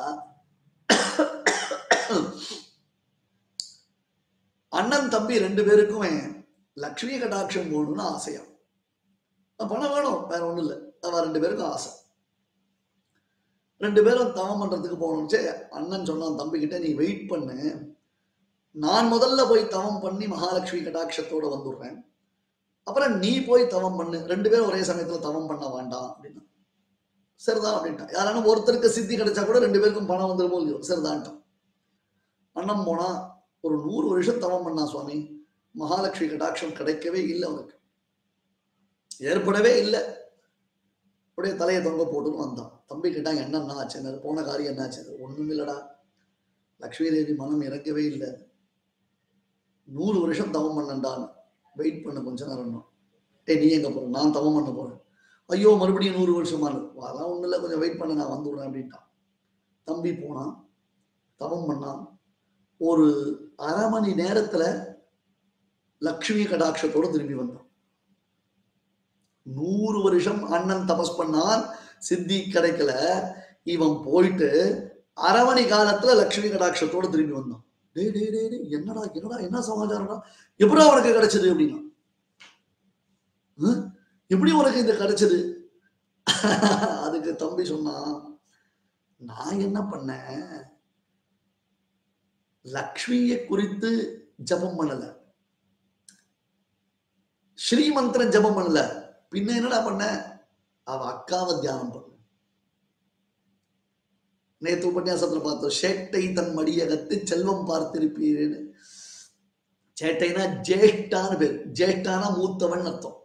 அண்ணன் தம்பி ரெண்டு பேருக்குமே லட்சுமி கடாட்சம் போகணும்னு ஆசையா, பணம் வேணும் வேற ஒண்ணும் இல்லை, அவன் ரெண்டு பேருக்கும் ஆசை, ரெண்டு பேரும் தவம் பண்றதுக்கு போகணும்ச்சே. அண்ணன் சொன்னான் தம்பிக்கிட்ட, நீ வெயிட் பண்ணு, நான் முதல்ல போய் தவம் பண்ணி மகாலட்சுமி கடாட்சத்தோட வந்துடுறேன், அப்புறம் நீ போய் தவம் பண்ணு, ரெண்டு பேரும் ஒரே சமயத்துல தவம் பண்ண வேண்டாம் அப்படின்னா. சரிதான் அப்படின்ட்டா. யாராலும் ஒருத்தருக்கு சித்தி கிடைச்சா கூட ரெண்டு பேருக்கும் பணம் வந்துடும் போது சரிதான்ட்டான். அண்ணன் போனா ஒரு நூறு வருஷம் தவம் பண்ணா சுவாமி, மகாலட்சுமி கடாட்சம் கிடைக்கவே இல்லை, அவனுக்கு ஏற்படவே இல்லை. அப்படியே தலையை தொங்க போட்டுன்னு வந்தான். தம்பி கேட்டாங்க என்னன்னா ஆச்சு, போன காரியம் என்ன ஆச்சு? ஒண்ணும் இல்லடா, லக்ஷ்மி தேவி மனம் இறக்கவே இல்லை, நூறு வருஷம் தவம் பண்ணண்டான்னு. வெயிட் பண்ண கொஞ்ச நேரம். டே நீ எங்க போற? நான் தவம் பண்ண போறேன். ஐயோ மறுபடியும் நூறு வருஷமானு. அதான் ஒண்ணு இல்லை, கொஞ்சம் வெயிட் பண்ண, நான் வந்துடுறேன் அப்படின்ட்டான். தம்பி போனான், தவம் பண்ணான். ஒரு அரை மணி நேரத்துல லக்ஷ்மி கடாட்சத்தோட திரும்பி வந்தான். நூறு வருஷம் அண்ணன் தபஸ் பண்ணான், சித்தி கிடைக்கல, இவன் போயிட்டு அரை மணி காலத்துல லட்சுமி கடாட்சத்தோட திரும்பி வந்தான். டே டே டே டே என்னடா என்னடா என்ன சமாச்சாரம்டா, எப்படா உனக்கு கிடைச்சது அப்படின்னா, எப்படி உனக்கு இது கிடைச்சது? அதுக்கு தம்பி சொன்னான், நான் என்ன பண்ணேன், லக்ஷ்மியை குறித்து ஜபம் பண்ணல, ஸ்ரீமந்திரம் ஜபம் பண்ணல, பின்ன என்னடா பண்ண, அவ அக்காவை தியானம் பண்ண. நேற்று உபன்யாசத்துல பார்த்தோம், சேட்டை தன் மடியகத்து செல்வம் பார்த்திருப்பீரேன்னு. சேட்டைனா ஜேஷ்டான பேர், ஜேஷ்டானா மூத்தவன் அர்த்தம்.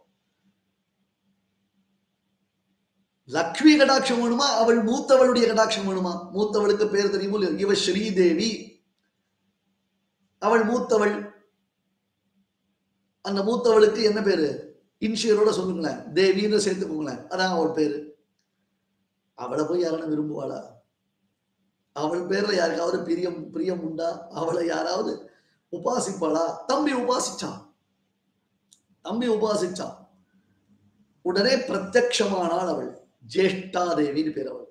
லக்ஷ்மி கடாட்சம் வேணுமா, அவள் மூத்தவளுடைய கடாட்சம் வேணுமா? மூத்தவளுக்கு பேர் தெரியுமோ? இவ ஸ்ரீதேவி, அவள் மூத்தவள். அந்த மூத்தவளுக்கு என்ன பேரு? இன்ஷியரோட சொல்லுங்களேன், தேவின்னு சேர்த்துக்கோங்களேன், அதான் அவள் பேரு. அவளை போய் யாராலும் விரும்புவாளா? அவள் பேர்ல யாருக்காவது பிரியம் பிரியம் உண்டா? அவளை யாராவது உபாசிப்பாளா? தம்பி உபாசிச்சான், தம்பி உபாசிச்சான். உடனே பிரத்யட்சமானாள் அவள், ஜேஷ்டா தேவின்னு பேர். அவள்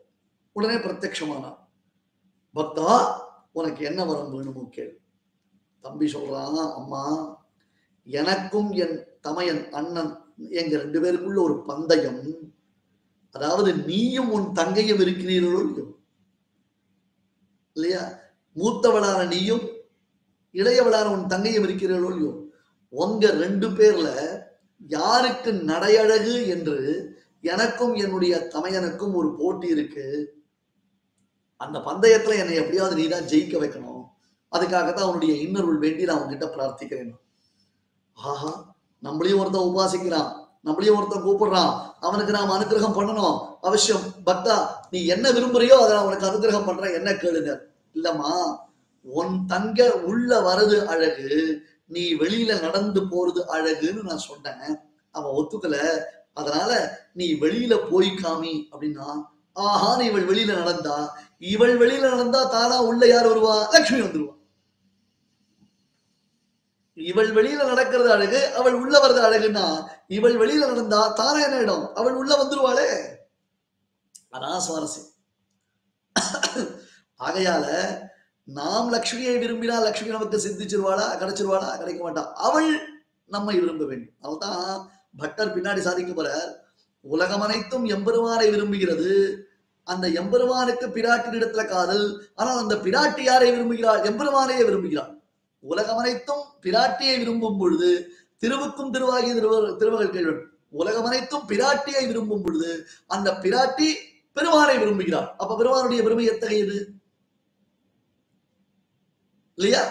உடனே பிரத்யட்சமானாள். பக்தா உனக்கு என்ன வரம் வேணுமோ கேள். தம்பி சொல்றான், அம்மா எனக்கும் என் தமையன் அண்ணன் எங்க ரெண்டு பேருக்குள்ள ஒரு பந்தயம், அதாவது நீயும் உன் தங்கையும் இருக்கிறீர்களோ இல்லையா, மூத்தவளான நீயும் இளையவளான உன் தங்கையும் இருக்கிறீர்களோ இல்லையோ, உங்க ரெண்டு பேர்ல யாருக்கு நடையழகு என்று எனக்கும் என்னுடைய தமையனுக்கும் ஒரு போட்டி இருக்கு. அந்த பந்தயத்துல என்னை எப்படியாவது நீதான் ஜெயிக்க வைக்கணும், அதுக்காகத்தான் அவனுடைய இன்னருள் வேண்டி நான் உங்ககிட்ட பிரார்த்திக்கிறேன். ஆஹா, நம்மளையும் ஒருத்தன் உபாசிக்கிறான், நம்மளையும் ஒருத்தன் கூப்பிடுறான், அவனுக்கு நாம் அனுகிரகம் பண்ணணும் அவசியம். பக்தா நீ என்ன விரும்புறியோ அதை நான் உனக்கு அனுகிரகம் பண்றேன், என்ன கேளுங்க. இல்லம்மா, உன் தங்க உள்ள வரது அழகு, நீ வெளியில நடந்து போறது அழகுன்னு நான் சொன்னேன், அவன் ஒத்துக்கல, அதனால நீ வெளியில போய் காமி அப்படின்னா. ஆஹான், இவள் வெளியில நடந்தா, இவள் வெளியில நடந்தா தானா உள்ள யார் வருவா? லட்சுமி வந்துருவா. இவள் வெளியில நடக்கிறது அழகு, அவள் உள்ள வர்றது அழகுன்னா, இவள் வெளியில நடந்தா தானா என்ன இடம்? அவள் உள்ள வந்துருவாளே. அதான் சுவாரஸ்யம். ஆகையால நாம் லக்ஷ்மியை விரும்பினா லக்ஷ்மி நமக்கு சித்திச்சிருவாளா? கிடைச்சிருவாளா? கிடைக்க மாட்டா. அவள் நம்மை விரும்ப வேண்டும். அவள்தான் பட்டர் பின்னாடி சாதிக்க போறார், உலகம் அனைத்தும் எம்பெருமானை விரும்புகிறது, அந்த எம்பெருமானுக்கு பிராட்டின் இடத்துல காதல். ஆனால் அந்த பிராட்டி யாரை விரும்புகிறாள்? எம்பெருமானையே விரும்புகிறாள். உலகம் அனைத்தும் பிராட்டியை விரும்பும் பொழுது, திருவுக்கும் திருவாகிய திருவகல் கேள்வன், உலகம் அனைத்தும் பிராட்டியை விரும்பும் பொழுது அந்த பிராட்டி பெருமானை விரும்புகிறாள். அப்ப பெருமானுடைய பெருமை எத்தகையது இல்லையா?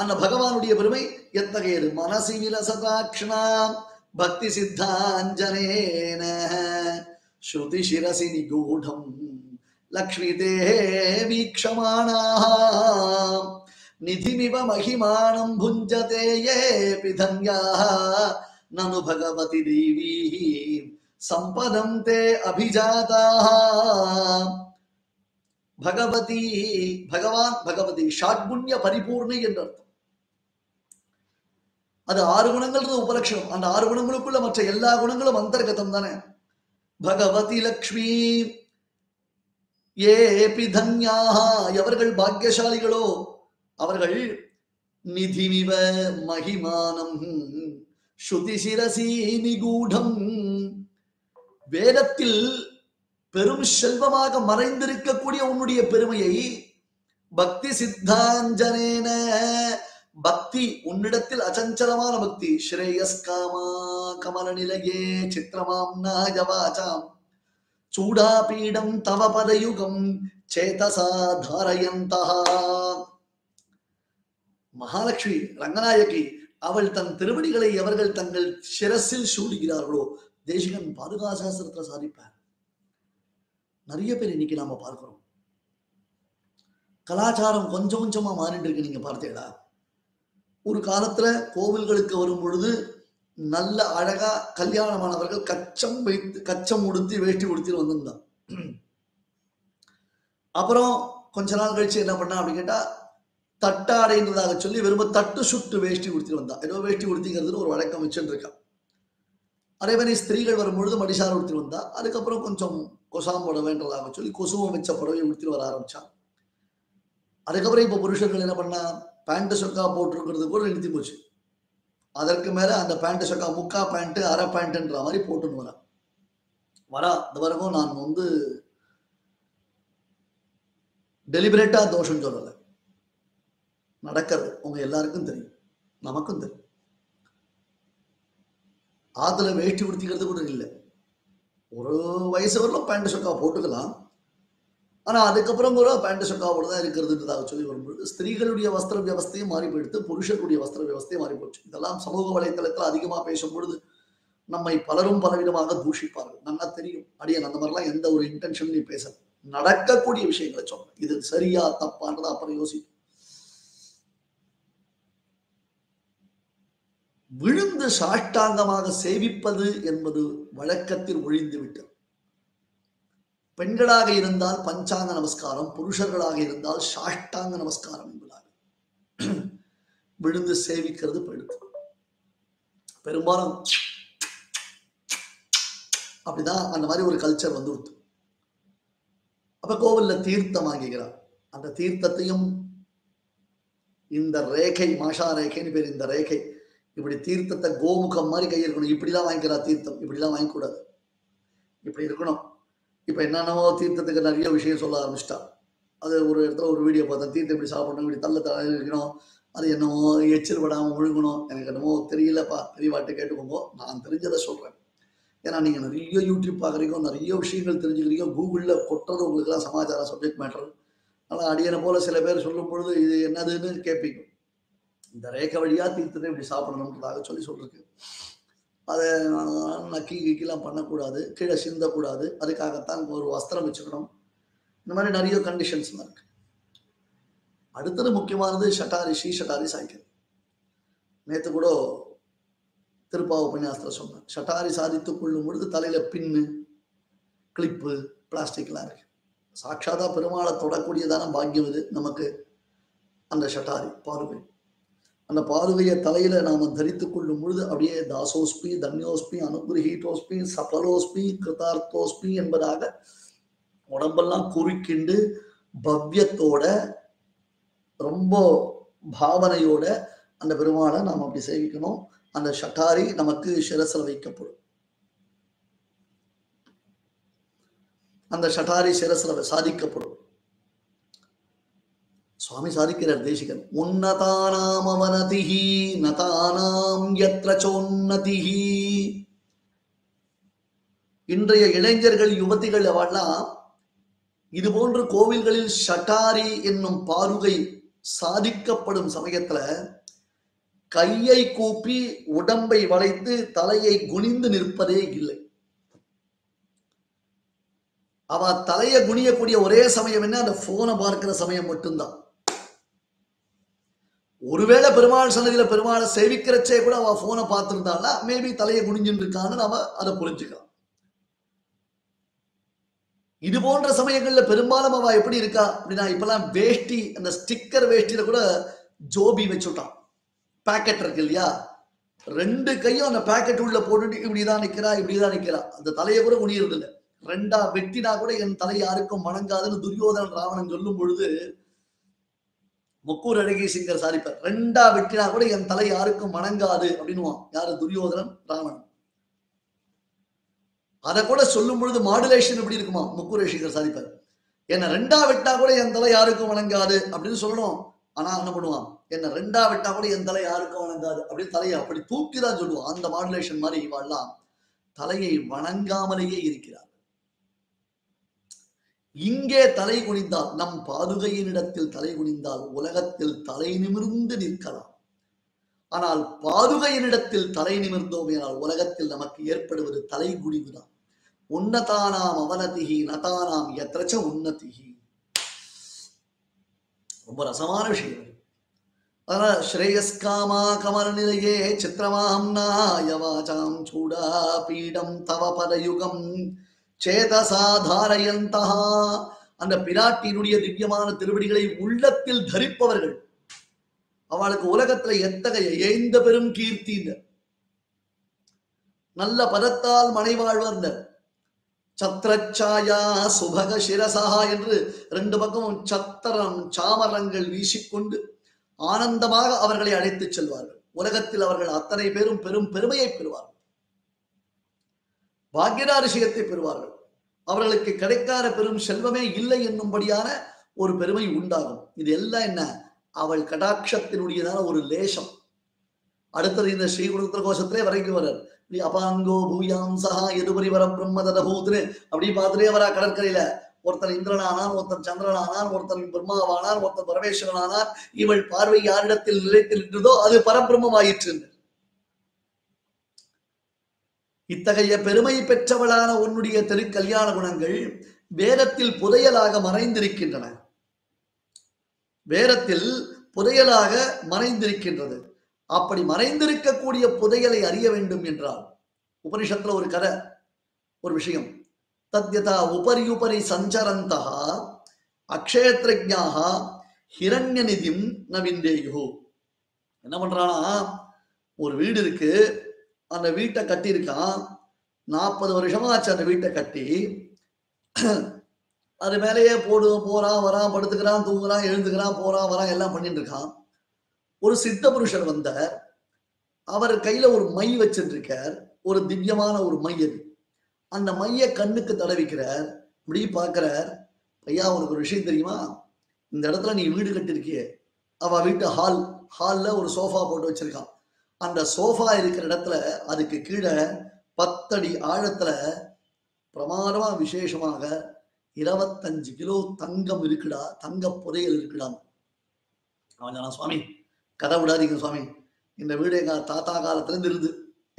அந்த பகவானுடைய பெருமை எத்தகையது? மனசி விலசதாட்சணாம் பக்தி சித்தாஞ்சனேன श्रुतिशिरसि निगूढं लक्ष्मीदेहे वीक्षमाणाः निधिमिव महिमानं भुञ्जते ये पिधन्याः ननु भगवति देवी संपदं ते अभिजाताः। भगवती भगवान भगवती षाड्गुण्य परिपूर्ण अर्थ अब आर गुण उपलक्षण आर गुण एल गुण अंतर्गत भगवती लक्ष्मी ये धन्याः भाग्यशालिगलो निधिमिव महिमानं श्रुतिशिरसि निगूढं वेदत्तिल பெரும் செல்வமாக மறைந்திருக்கக்கூடிய உன்னுடைய பெருமையை பக்தி சித்தாஞ்சனேன பக்தி உன்னிடத்தில் அச்சஞ்சலமான பக்தி ஸ்ரேயஸ்காமா கமலநிலையே சித்ரமாம் நாயவாசாம் சூடாபீடம் தவ பதயுகம் சேதசா தாரயந்தா। மகாலட்சுமி ரங்கநாயகி அவள் தன் திருவடிகளை அவர்கள் தங்கள் சிரசில் சூடுகிறார்களோ தேசிகன் பாதுகாசாஸ்திரத்தை சாதிப்பார்। நிறைய பேர் இன்னைக்கு நாம பார்க்கிறோம் கலாச்சாரம் கொஞ்சம் கொஞ்சமா மாறிட்டு இருக்கு। நீங்க பார்த்தீங்களா ஒரு காலத்துல கோவில்களுக்கு வரும் பொழுது நல்ல அழகா கல்யாணமானவர்கள் கச்சம் வைத்து கச்சம் உடுத்தி வேட்டி உடுத்திட்டு வந்திருந்தாங்க। அப்புறம் கொஞ்ச நாள் கழிச்சு என்ன பண்ணா அப்படின்னு கேட்டா தட்டாடைன்றதாக சொல்லி வெறும் தட்டு சுட்டு வேஷ்டி உடுத்திட்டு வந்தா ஏதோ வேஷ்டி உடுத்திங்கிறது ஒரு வழக்கம் வச்சுட்டு இருக்கா। அதே மாதிரி ஸ்திரீகள் வரும்பொழுது மடிசாரம் உடுத்திட்டு வந்தா அதுக்கப்புறம் கொஞ்சம் கொசாம் புடவைன்றதாக சொல்லி கொசுவம் வச்ச புடவை உடுத்திட்டு வர ஆரம்பிச்சான்। அதுக்கப்புறம் இப்போ புருஷர்கள் என்ன பண்ணா பேண்ட் சொக்கா போட்டுருக்கிறது கூட நிறுத்தி போச்சு। அதற்கு மேல அந்த பேண்ட் சொக்கா முக்கா பேண்ட் அரை பேண்ட்ன்ற மாதிரி போட்டுன்னு வரா வரா இந்த வரைக்கும் நான் வந்து டெலிபரேட்டா தோஷம் சொல்லலை, நடக்கிறது உங்க எல்லாருக்கும் தெரியும் நமக்கும் தெரியும்। ஆத்துல வேட்டி உடுத்திக்கிறது கூட இல்லை, ஒரு வயசு வரலாம் பேண்ட் சொக்கா போட்டுக்கலாம், ஆனால் அதுக்கப்புறம் கூட பேண்ட் சொக்காவோடு தான் இருக்கிறதுன்றதாக சொல்லி வரும்பொழுது ஸ்திரீகளுடைய வஸ்திர வியவஸ்தையும் மாறி போயிடுத்து, புருஷர்களுடைய வஸ்திர வியவஸ்தையும் மாறி போயிடுச்சு। இதெல்லாம் சமூக வலைத்தளத்தில் அதிகமாக பேசும்பொழுது நம்மை பலரும் பலவிதமாக தூஷிப்பார்கள்। நல்லா தெரியும் அடியன் அந்த மாதிரிலாம் எந்த ஒரு இன்டென்ஷன்லையும் பேச நடக்கக்கூடிய விஷயங்களை சொல்றேன்। இது சரியா தப்பான்றதை அப்புறம் யோசிக்கும்। விழுந்து சாஷ்டாங்கமாக சேவிப்பது என்பது வழக்கத்தில் ஒழிந்துவிட்டது। பெண்களாக இருந்தால் பஞ்சாங்க நமஸ்காரம், புருஷர்களாக இருந்தால் சாஷ்டாங்க நமஸ்காரம் என்பதாக விழுந்து சேவிக்கிறது போயிடுது। பெரும்பாலும் அப்படிதான் அந்த மாதிரி ஒரு கல்ச்சர் வந்துடுது। அப்ப கோவில்ல தீர்த்தம் வாங்கிக்கிறார், அந்த தீர்த்தத்தையும் இந்த ரேகை மாஷா ரேகைன்னு பேர், இந்த ரேகை இப்படி தீர்த்தத்தை கோமுகம் மாதிரி கை இருக்கணும், இப்படிலாம் வாங்கிக்கிறா தீர்த்தம், இப்படிலாம் வாங்கக்கூடாது இப்படி இருக்கணும்। இப்போ என்னென்னவோ தீர்த்தத்துக்கு நிறைய விஷயம் சொல்ல ஆரம்பிச்சிட்டா। அது ஒரு இடத்துல ஒரு வீடியோ பார்த்தேன், தீர்த்தம் இப்படி சாப்பிடணும், இப்படி தள்ள தலை இருக்கணும், அது என்னவோ எச்சில் விடாமல் ஒழுங்கணும், எனக்கு என்னமோ தெரியலப்பா, தெரியவாட்டு கேட்டுக்கோங்க, நான் தெரிஞ்சதை சொல்கிறேன்। ஏன்னா நீங்கள் நிறைய யூடியூப் பார்க்குறீங்க, நிறைய விஷயங்கள் தெரிஞ்சுக்கிறீங்க, கூகுளில் கொட்டுறது உங்களுக்குலாம் சமாச்சாரம் சப்ஜெக்ட் மேட்டர்। ஆனால் அடியனை போல் சில பேர் சொல்லும் பொழுது இது என்னதுன்னு கேட்பீங்க। இந்த ரேகை வழியா தீர்த்தத்தை இப்படி சாப்பிடணுன்றதாக சொல்லி சொல்லிருக்கு। அதை நக்கி கிக்கிலாம் பண்ணக்கூடாது, கீழே சிந்தக்கூடாது, அதுக்காகத்தான் ஒரு வஸ்திரம் வச்சுக்கணும், இந்த மாதிரி நிறைய கண்டிஷன்ஸ்லாம் இருக்கு। அடுத்தது முக்கியமானது ஷட்டாரி ஸ்ரீ ஷட்டாரி சாய்க்கிறது। நேற்று கூட திருப்பாவை உபன்யாசத்தில் சொன்னேன், ஷட்டாரி சாதித்து கொள்ளும் பொழுது தலையில பின்னு கிளிப்பு பிளாஸ்டிக்லாம் இருக்கு। சாட்சாதா பெருமாளை தொடக்கூடியதான பாக்கியம் இது நமக்கு, அந்த ஷட்டாரி பார்வை। அந்த பார்வையை தலையில நாம தரித்துக் கொள்ளும் பொழுது அப்படியே தாசோஸ்மி தன்யோஸ்மி அனுகிரஹீதோஸ்மி சபலோஸ்மி கிருதார்த்தோஸ்மி என்பதாக உடம்பெல்லாம் குறிக்கிண்டு பவ்யத்தோட ரொம்ப பாவனையோட அந்த பெருமாளை நாம் அப்படி சேவிக்கணும்। அந்த ஷட்டாரி நமக்கு சிரசில் வைக்கப்படும், அந்த ஷட்டாரி சிரசில் சாதிக்கப்படும்। சுவாமி சாதிக்கிறார் தேசிகன், உன்னதானாம் அவனதிஹி நதானாம் யத்ரசோன்னதிஹி। இன்றைய இளைஞர்கள் யுவதிகள் அவெல்லாம் இது போன்று கோவில்களில் ஷட்டாரி என்னும் பாருகை சாதிக்கப்படும் சமயத்துல கையை கூப்பி உடம்பை வளைத்து தலையை குனிந்து நிற்பதே இல்லை। அவ தலைய குனியக்கூடிய ஒரே சமயம் என்ன? அந்த போனை பார்க்கிற சமயம் மட்டும்தான். ஒருவேளை பெருமாள் சன்னதியில பெருமாளை சேவிக்கிறச்சே கூட அவ போனை பார்த்திருந்தாளா மேபி தலைய குனிஞ்சிட்டு இருக்கான்னு நாம அதை புரிஞ்சுக்கலாம். இது போன்ற சமயங்கள்ல பெரும்பாலும் அவ எப்படி இருக்கா அப்படின்னா, இப்பெல்லாம் வேஷ்டி அந்த ஸ்டிக்கர் வேஷ்டியில கூட ஜோபி வச்சுட்டான். பேக்கெட் இருக்கு இல்லையா, ரெண்டு கையும் அந்த பேக்கெட் உள்ள போட்டுட்டு இப்படிதான் நிக்கிறா இப்படிதான் நிக்கிறா. அந்த தலையை கூட குனியறது இல்லை. ரெண்டா வெட்டினா கூட என் தலை யாருக்கும் வணங்காதுன்னு துரியோதனன் ராவணன் சொல்லும் பொழுது முக்கூர் அழகி சிங்கர் சாரிப்பார், ரெண்டா வெட்டினா கூட என் தலை யாருக்கும் வணங்காது அப்படின்னுவான். யாரு? துரியோதனன் ராவணன். அதை கூட சொல்லும் பொழுது மாடுலேஷன் எப்படி இருக்குமா? முக்கூர் அழகிசிங்கர் சாரிப்பார், என்ன ரெண்டா வெட்டா கூட என் தலை யாருக்கும் வணங்காது அப்படின்னு சொல்லணும். ஆனா என்ன பண்ணுவான்? என்ன ரெண்டா வெட்டா கூட என் தலை யாருக்கும் வணங்காது அப்படின்னு தலையை அப்படி தூக்கி தான் சொல்லுவான். அந்த மாடுலேஷன் மாதிரி இவாள்லாம் தலையை வணங்காமலேயே இருக்கிறார். இங்கே தலை குனிந்தால், நம் பாதுகையினிடத்தில் தலை குனிந்தால் உலகத்தில் தலை நிமிர்ந்து நிற்கலாம். ஆனால் பாதுகையினிடத்தில் தலை நிமிர்ந்தோமையால் உலகத்தில் நமக்கு ஏற்படுவது தலை குனிவுதான். உன்னதானாம் அவனதிகி நதானாம் எத்திரச்ச உன்னதிகி. ரொம்ப ரசமான விஷயம். அதனால ஸ்ரேயஸ்காமா கமல நிலையே சித்திரமாம் நாயவாசாம் சூடா பீடம் தவ பதயுகம் சேதசா தாரயந்தா. அந்த பிராட்டியினுடைய திவ்யமான திருவடிகளை உள்ளத்தில் தரிப்பவர்கள், அவளுக்கு உலகத்துல எத்தகைய ஏந்த பெரும் கீர்த்தி, நல்ல பதத்தால் மனைவாழ்வர். சத்ரச்சாயா சுபக சிரசா என்று ரெண்டு பக்கமும் சத்திரம் சாமரங்கள் வீசிக்கொண்டு ஆனந்தமாக அவர்களை அழைத்துச் செல்வார்கள். உலகத்தில் அவர்கள் அத்தனை பேரும் பெரும் பெருமையை பெறுவார்கள், பாக்யராரிசியத்தை பெறுவார்கள். அவர்களுக்கு கிடைக்காத பெரும் செல்வமே இல்லை என்னும்படியான ஒரு பெருமை உண்டாகும். இது எல்லாம் என்ன? அவள் கடாட்சத்தினுடையதான ஒரு லேசம். அடுத்தது இந்த ஸ்ரீ குணரத்ன கோஷத்திலே வரைக்கும் வர்றார். அபாங்கோ பூயாம் சஹா எதுபரிவர பிரம்ம ததபூத்னு அப்படி பார்த்துட்டே வரா. கடற்கரையில ஒருத்தன் இந்திரனானான், ஒருத்தன் சந்திரனானான், ஒருத்தன் பிரம்மாவானான், ஒருத்தன் பரமேஸ்வரனானான். இவள் பார்வை யாரிடத்தில் நிலைத்து நின்றதோ அது பரபிரம்மம் ஆயிற்று. இத்தகைய பெருமை பெற்றவளான உன்னுடைய திருக்கல்யாண குணங்கள் வேதத்தில் புதையலாக மறைந்திருக்கின்றன. வேதத்தில் புதையலாக மறைந்திருக்கின்றது. அப்படி மறைந்திருக்கக்கூடிய புதையலை அறிய வேண்டும் என்றால் உபனிஷத்துல ஒரு கதை, ஒரு விஷயம். தத்யதா உபரி உபரி சஞ்சரந்தா அக்ஷயத்ரஜ்ஞாஹ ஹிரண்ய நிதிம் நவிந்தேயு. என்ன பண்றானா, ஒரு வீடு இருக்கு, அந்த வீட்டை கட்டியிருக்கான். நாற்பது வருஷமா ஆச்சு அந்த வீட்டை கட்டி. அது மேலேயே போடு போறான் வரான், படுத்துக்கிறான், தூங்குறான், எழுந்துக்கிறான், போறான் வரான், எல்லாம் பண்ணிட்டு இருக்கான். ஒரு சித்த புருஷர் வந்தார். அவர் கையில ஒரு மை வச்சுட்டு இருக்கார், ஒரு திவ்யமான ஒரு மை. அது அந்த மைய கண்ணுக்கு தடவிக்கிறார். இப்படி பார்க்கிறார், ஐயா உனக்கு ஒரு விஷயம் தெரியுமா, இந்த இடத்துல நீ வீடு கட்டிருக்கியே. அவ வீட்டு ஹால் ஹால்ல ஒரு சோஃபா போட்டு வச்சிருக்கான். அந்த சோஃபா இருக்கிற இடத்துல அதுக்கு கீழே பத்தடி ஆழத்துல பிரமாதமா விசேஷமாக இருபத்தஞ்சு கிலோ தங்கம் இருக்குடா, தங்க புதையல் இருக்குடான். அவன் சுவாமி கதை விடாதீங்க சுவாமி, இந்த வீடு எங்க தாத்தா காலத்திலேருந்து இருந்து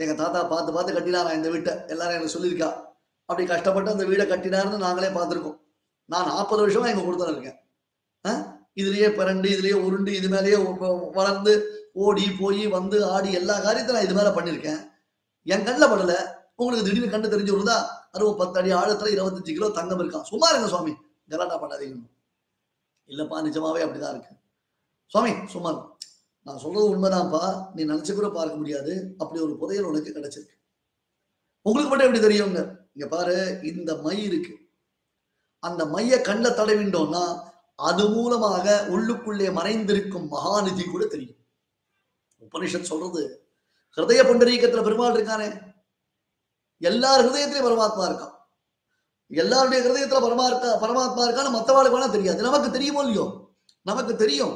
எங்க தாத்தா பார்த்து பார்த்து கட்டினாரா இந்த வீட்டை, எல்லாரும் எனக்கு சொல்லியிருக்கா. அப்படி கஷ்டப்பட்டு அந்த வீடை கட்டினாருன்னு நாங்களே பார்த்துருக்கோம். நான் நாற்பது வருஷமா எங்க கொடுத்தன இருக்கேன். ஆஹ் இதுலயே பிறண்டு, இதுலயே உருண்டு, இது மேலேயே வளர்ந்து ஓடி போய் வந்து ஆடி எல்லா காரியத்தையும் நான் இது மேல பண்ணியிருக்கேன். என் கண்ணில் படல, உங்களுக்கு திடீர்னு கண்டு தெரிஞ்சு விடுதா அறுபது பத்து அடி ஆழத்துல இருபத்தஞ்சு கிலோ தங்கம் இருக்கான். சும்மா இருங்க சுவாமி, கலாட்டா பண்ணாதீங்க. இல்லப்பா நிஜமாவே அப்படிதான் இருக்கு சுவாமி, சும்மா நான் சொல்றது உண்மைதான்ப்பா, நீ நினைச்சு கூட பார்க்க முடியாது, அப்படி ஒரு புதையல் உனக்கு கிடைச்சிருக்கு. உங்களுக்கு மட்டும் எப்படி தெரியுங்க? இங்க பாரு, இந்த மை இருக்கு, அந்த மைய கண்ணில் தடவிண்டோம்னா அது மூலமாக உள்ளுக்குள்ளே மறைந்திருக்கும் மகாநிதி கூட தெரியும். உபனிஷத் சொல்றது, ஹிருதய புண்டரீகத்துல பெருமாள் இருக்கானே, எல்லார் ஹிருதயத்திலயும் பரமாத்மா இருக்கான். எல்லாருடைய ஹிருதயத்துல பரமா இருக்கா பரமாத்மா இருக்கான்னு மற்றவாளுக்கு வேணா தெரியாது. நமக்கு தெரியுமோ இல்லையோ, நமக்கு தெரியும்.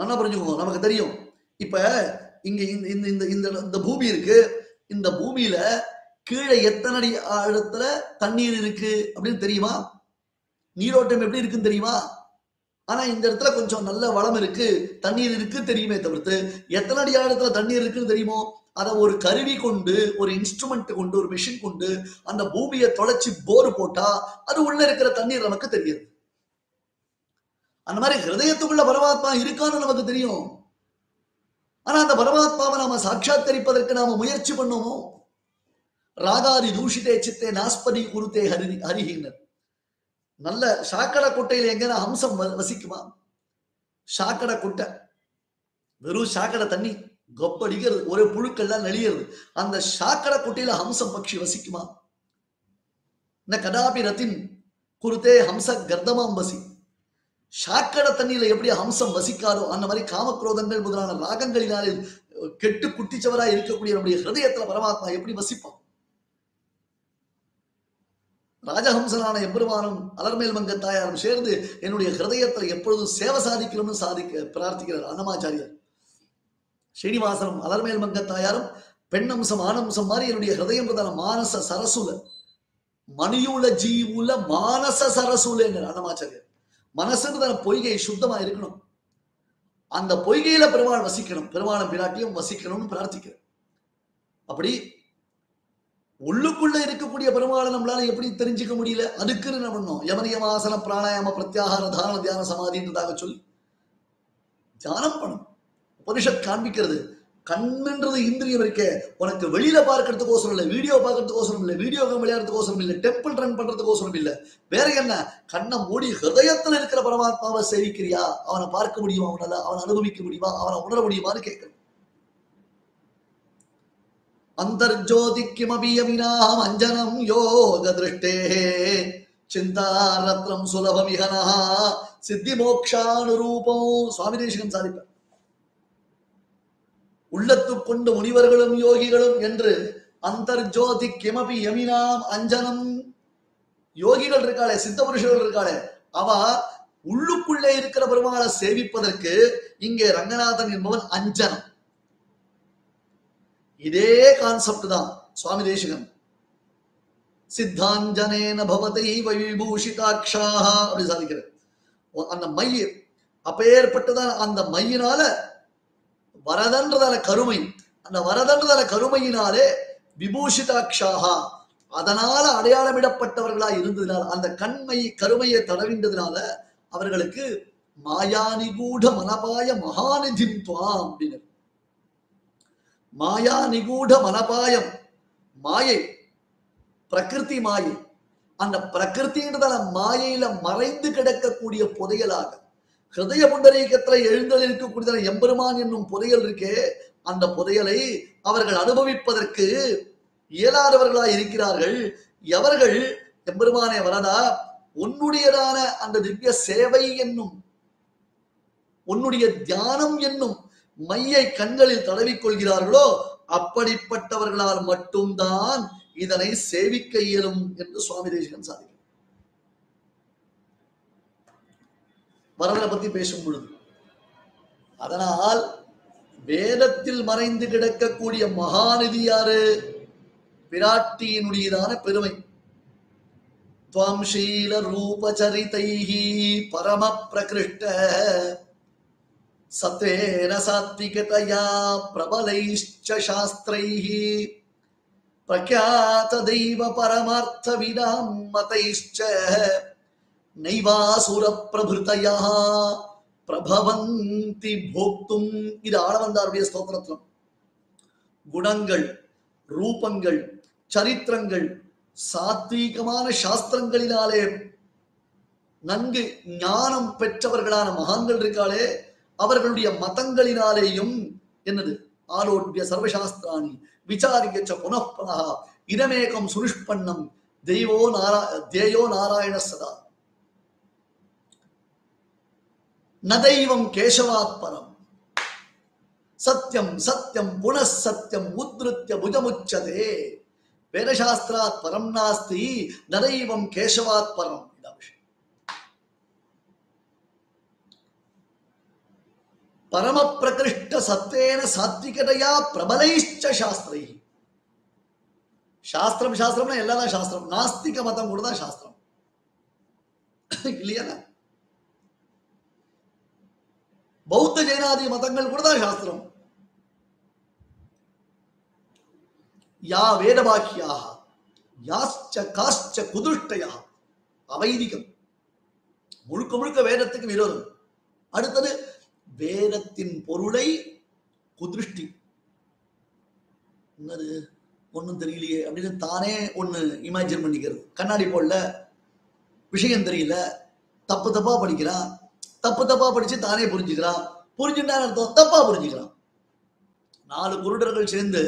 நல்லா புரிஞ்சுக்கோங்க, நமக்கு தெரியும். இப்ப இங்க இந்த இந்த பூமி இருக்கு, இந்த பூமியில கீழே எத்தனை அடி ஆழத்துல தண்ணீர் இருக்கு அப்படின்னு தெரியுமா? நீரோட்டம் எப்படி இருக்குன்னு தெரியுமா? ஆனா இந்த இடத்துல கொஞ்சம் நல்ல வளம் இருக்கு, தண்ணீர் இருக்கு தெரியுமே தவிர்த்து எத்தனை அடி ஆழத்துல தண்ணீர் இருக்குன்னு தெரியுமோ? அதை ஒரு கருவி கொண்டு ஒரு இன்ஸ்ட்ருமெண்ட் கொண்டு ஒரு மிஷின் கொண்டு அந்த பூமியை தொலைச்சி போர் போட்டா அது உள்ள இருக்கிற தண்ணீர் நமக்கு தெரியுது. அந்த மாதிரி ஹிருதயத்துக்குள்ள பரமாத்மா இருக்கான்னு நமக்கு தெரியும். ஆனா அந்த பரமாத்மாவை நாம சாட்சாத்தரிப்பதற்கு நாம முயற்சி பண்ணோமோ? ராகாதி தூஷிதே சித்தே நாஸ்பதி குருத்தே ஹரி ஹரிஹீனர். நல்ல சாக்கடை குட்டையில எங்கன்னா ஹம்சம் வசிக்குமா? சாக்கடை குட்டை வெறும் சாக்கடை தண்ணி கொப்படிக்கிறது, ஒரே புழுக்கள் தான் நெளியிறது. அந்த சாக்கடை குட்டையில ஹம்சம் பக்ஷி வசிக்குமா? இந்த கதாபி ரத்தின் குருத்தே ஹம்ச கர்தமாம் வசி. சாக்கடை தண்ணியில எப்படி ஹம்சம் வசிக்காரோ அந்த மாதிரி காமக்ரோதங்கள் முதலான ராகங்களினாலே கெட்டு குட்டிச்சவராய் இருக்கக்கூடிய நம்முடைய ஹிருதயத்துல பரமாத்மா எப்படி வசிப்பான்? ராஜஹம்சனான எம்பெருமானும் அலர்மேல் மங்கத்தாயாரும் சேர்ந்து என்னுடைய ஹிருதயத்துல எப்பொழுதும் சேவை சாதிக்கணும்னு சாதிக்க பிரார்த்திக்கிறார் அன்னமாச்சாரியார். ஸ்ரீனிவாசனும் அலர்மேல் மங்கத்தாயாரும் பெண்ணம்சம் ஆனம்சம் மாதிரி என்னுடைய ஹிருதயம் முதலான மானச சரசுல மணியுல ஜீவுல மானச சரசுல என்கிறார் அன்னமாச்சாரியார். மனசுக்கு தன பொய்கை சுத்தமா இருக்கணும், அந்த பொய்கையில பெருமாள் வசிக்கணும், பெருமாளும் பிராட்டியும் வசிக்கணும்னு பிரார்த்திக்கிறார். அப்படி உள்ளுக்குள்ள இருக்கக்கூடிய பெருமாளை நம்மளால எப்படி தெரிஞ்சுக்க முடியல? அதுக்கு என்ன பண்ணோம்? யமனியமாசன பிராணாயாம பிரத்யாகார தாரண தியான சமாதின்றதாக சொல்லி தியானம் பண்ணும். உபனிஷத் காண்பிக்கிறது, கண்ணுன்றது இந்திரியம் இருக்க, உனக்கு வெளியில பார்க்கறதுக்கோசரம் இல்லை, வீடியோ பார்க்கறதுக்கோசரம் இல்லை, வீடியோ கேம் விளையாடுறதுக்கோசரம் இல்லை, டெம்பிள் ரன் பண்றதுக்கோசரம் இல்லை, வேற என்ன? கண்ணை மூடி ஹிருதயத்துல இருக்கிற பரமாத்மாவை சேவிக்கிறியா? அவனை பார்க்க முடியுமா? அவனால அவனை அனுபவிக்க முடியுமா? அவனை உணர முடியுமான்னு கேட்கணும். அந்தர்ஜோதி கிமபியமினாம் அஞ்சனம் யோக திருஷ்டே சிந்தாரத்னம் சுலபமிகனா சித்தி மோக்ஷானுரூபம். சுவாமி தேசிகன் சாதிப்பார், உள்ளத்து கொண்டு முனிவர்களும் யோகிகளும் என்று அந்தர்ஜோதி கிமபி யமினாம் அஞ்சனம். யோகிகள் இருக்காளே, சித்த புருஷர்கள் இருக்காளே, அவ உள்ளுக்குள்ளே இருக்கிற பெருமாளை சேவிப்பதற்கு இங்கே ரங்கநாதன் என்பவன் அஞ்சனம். இதே கான்செப்ட் தான் சுவாமி தேசிகன். சித்தாஞ்சனேன பவதைவ விபூஷிதாட்சா அப்படி சாதிக்கிறார். அந்த மைய அப்பேற்பட்டதான அந்த மையினால வரதன்றதான கருமை, அந்த வரதன்றதான கருமையினாலே விபூஷிதாட்சாகா அதனால அடையாளமிடப்பட்டவர்களா இருந்ததுனால, அந்த கண்மை கருமையை தடவின்றதுனால அவர்களுக்கு மாயாநிகூட மனபாய மகாநிதித்வாம் அப்படின்னார். மாயா நிகூட மனபாயம், மாயை பிரகிருதி மாயை, அந்த பிரகிருத்தின்றதான மாயையில மறைந்து கிடக்கக்கூடிய புதையலாக ஹிருதய புண்டரீகத்துல எழுந்தல் இருக்கக்கூடியதான எம்பெருமான் என்னும் புதையல் இருக்கே, அந்த புதையலை அவர்கள் அனுபவிப்பதற்கு இயலாதவர்களா இருக்கிறார்கள். எவர்கள்? எம்பெருமானே வரதா, உன்னுடையதான அந்த திவ்ய சேவை என்னும் உன்னுடைய தியானம் என்னும் மையை கண்களில் தடவிக்கொள்கிறார்களோ அப்படிப்பட்டவர்களால் மட்டும்தான் இதனை சேவிக்க இயலும் என்று சுவாமி தேசிகன் சாதிக்கிறார். வரதனை பத்தி பேசும் பொழுது, அதனால் வேதத்தில் மறைந்து கிடக்கக்கூடிய மகாநிதி யாரு? பிராட்டியினுடையதான பெருமை. துவாம் ஷீல ரூபசரிதைஹி பரம பிரகிருஷ்ட சத்வேன சாத்விகதயா பிரபலைஷ்ச சாஸ்திரைஹி பிரக்யாத தெய்வ பரமார்த்த விதாம் மதைஷ்ச நைவாசுர பிரபுதயா பிரபவந்தி போக்தும். இது ஆளவந்தாருடைய ஸ்தோத்திரத்திலும் குணங்கள், ரூபங்கள், சரித்திரங்கள், சாத்வீகமான சாஸ்திரங்களினாலே நன்கு ஞானம் பெற்றவர்களான மகான்கள் இருக்காளே, அவர்களுடைய மதங்களினாலேயும் என்னது ஆரோக்கிய சர்வசாஸ்திராணி விசாரிக்க புனப்பனா இடமேகம் சுனிஷ்பண்ணம் தெய்வோ நாரா தேயோ நாராயண சதா ந தெய்வம் கேசவாத்பரம் சத்தியம் சத்தியம் புனசத்தியம் உத்ருத்ய புஜமுச்சதே வேதசாஸ்திராத் பரம் நாஸ்தி ந தெய்வம் கேசவாத்பரம். பரம பிரகிருஷ்ட சத்தேன சாத்விகதையா பிரபலைஷ்ச சாஸ்திரை. சாஸ்திரம் சாஸ்திரம்னா எல்லாதான் சாஸ்திரம், நாஸ்திக மதம் கூட தான் சாஸ்திரம் இல்லையா? பௌத்த ஜெயனாதி மதங்கள் கூட தான் சாஸ்திரம், या वेदवाक्याः याश्च काश्च कुदृष्टयः अवैदिकम् मुळुक मुळुक वेदत्तुक्कु विरोधम् अडुत्तदु वेदत्तिन पोरुळै कुदृष्टि என்னது ஒண்ணும் தெரியலையே அப்படின்னு தானே ஒன்று இமேஜின் பண்ணிக்கிறது கண்ணாடி போடல விஷயம் தெரியல தப்பு தப்பா படிக்கிறான் தப்பு தப்பா படிச்சு தானே புரிஞ்சுக்கிறான் புரிஞ்சுட்டான்னு அர்த்தம் தப்பா புரிஞ்சுக்கிறான் நாலு குருடர்கள் சேர்ந்து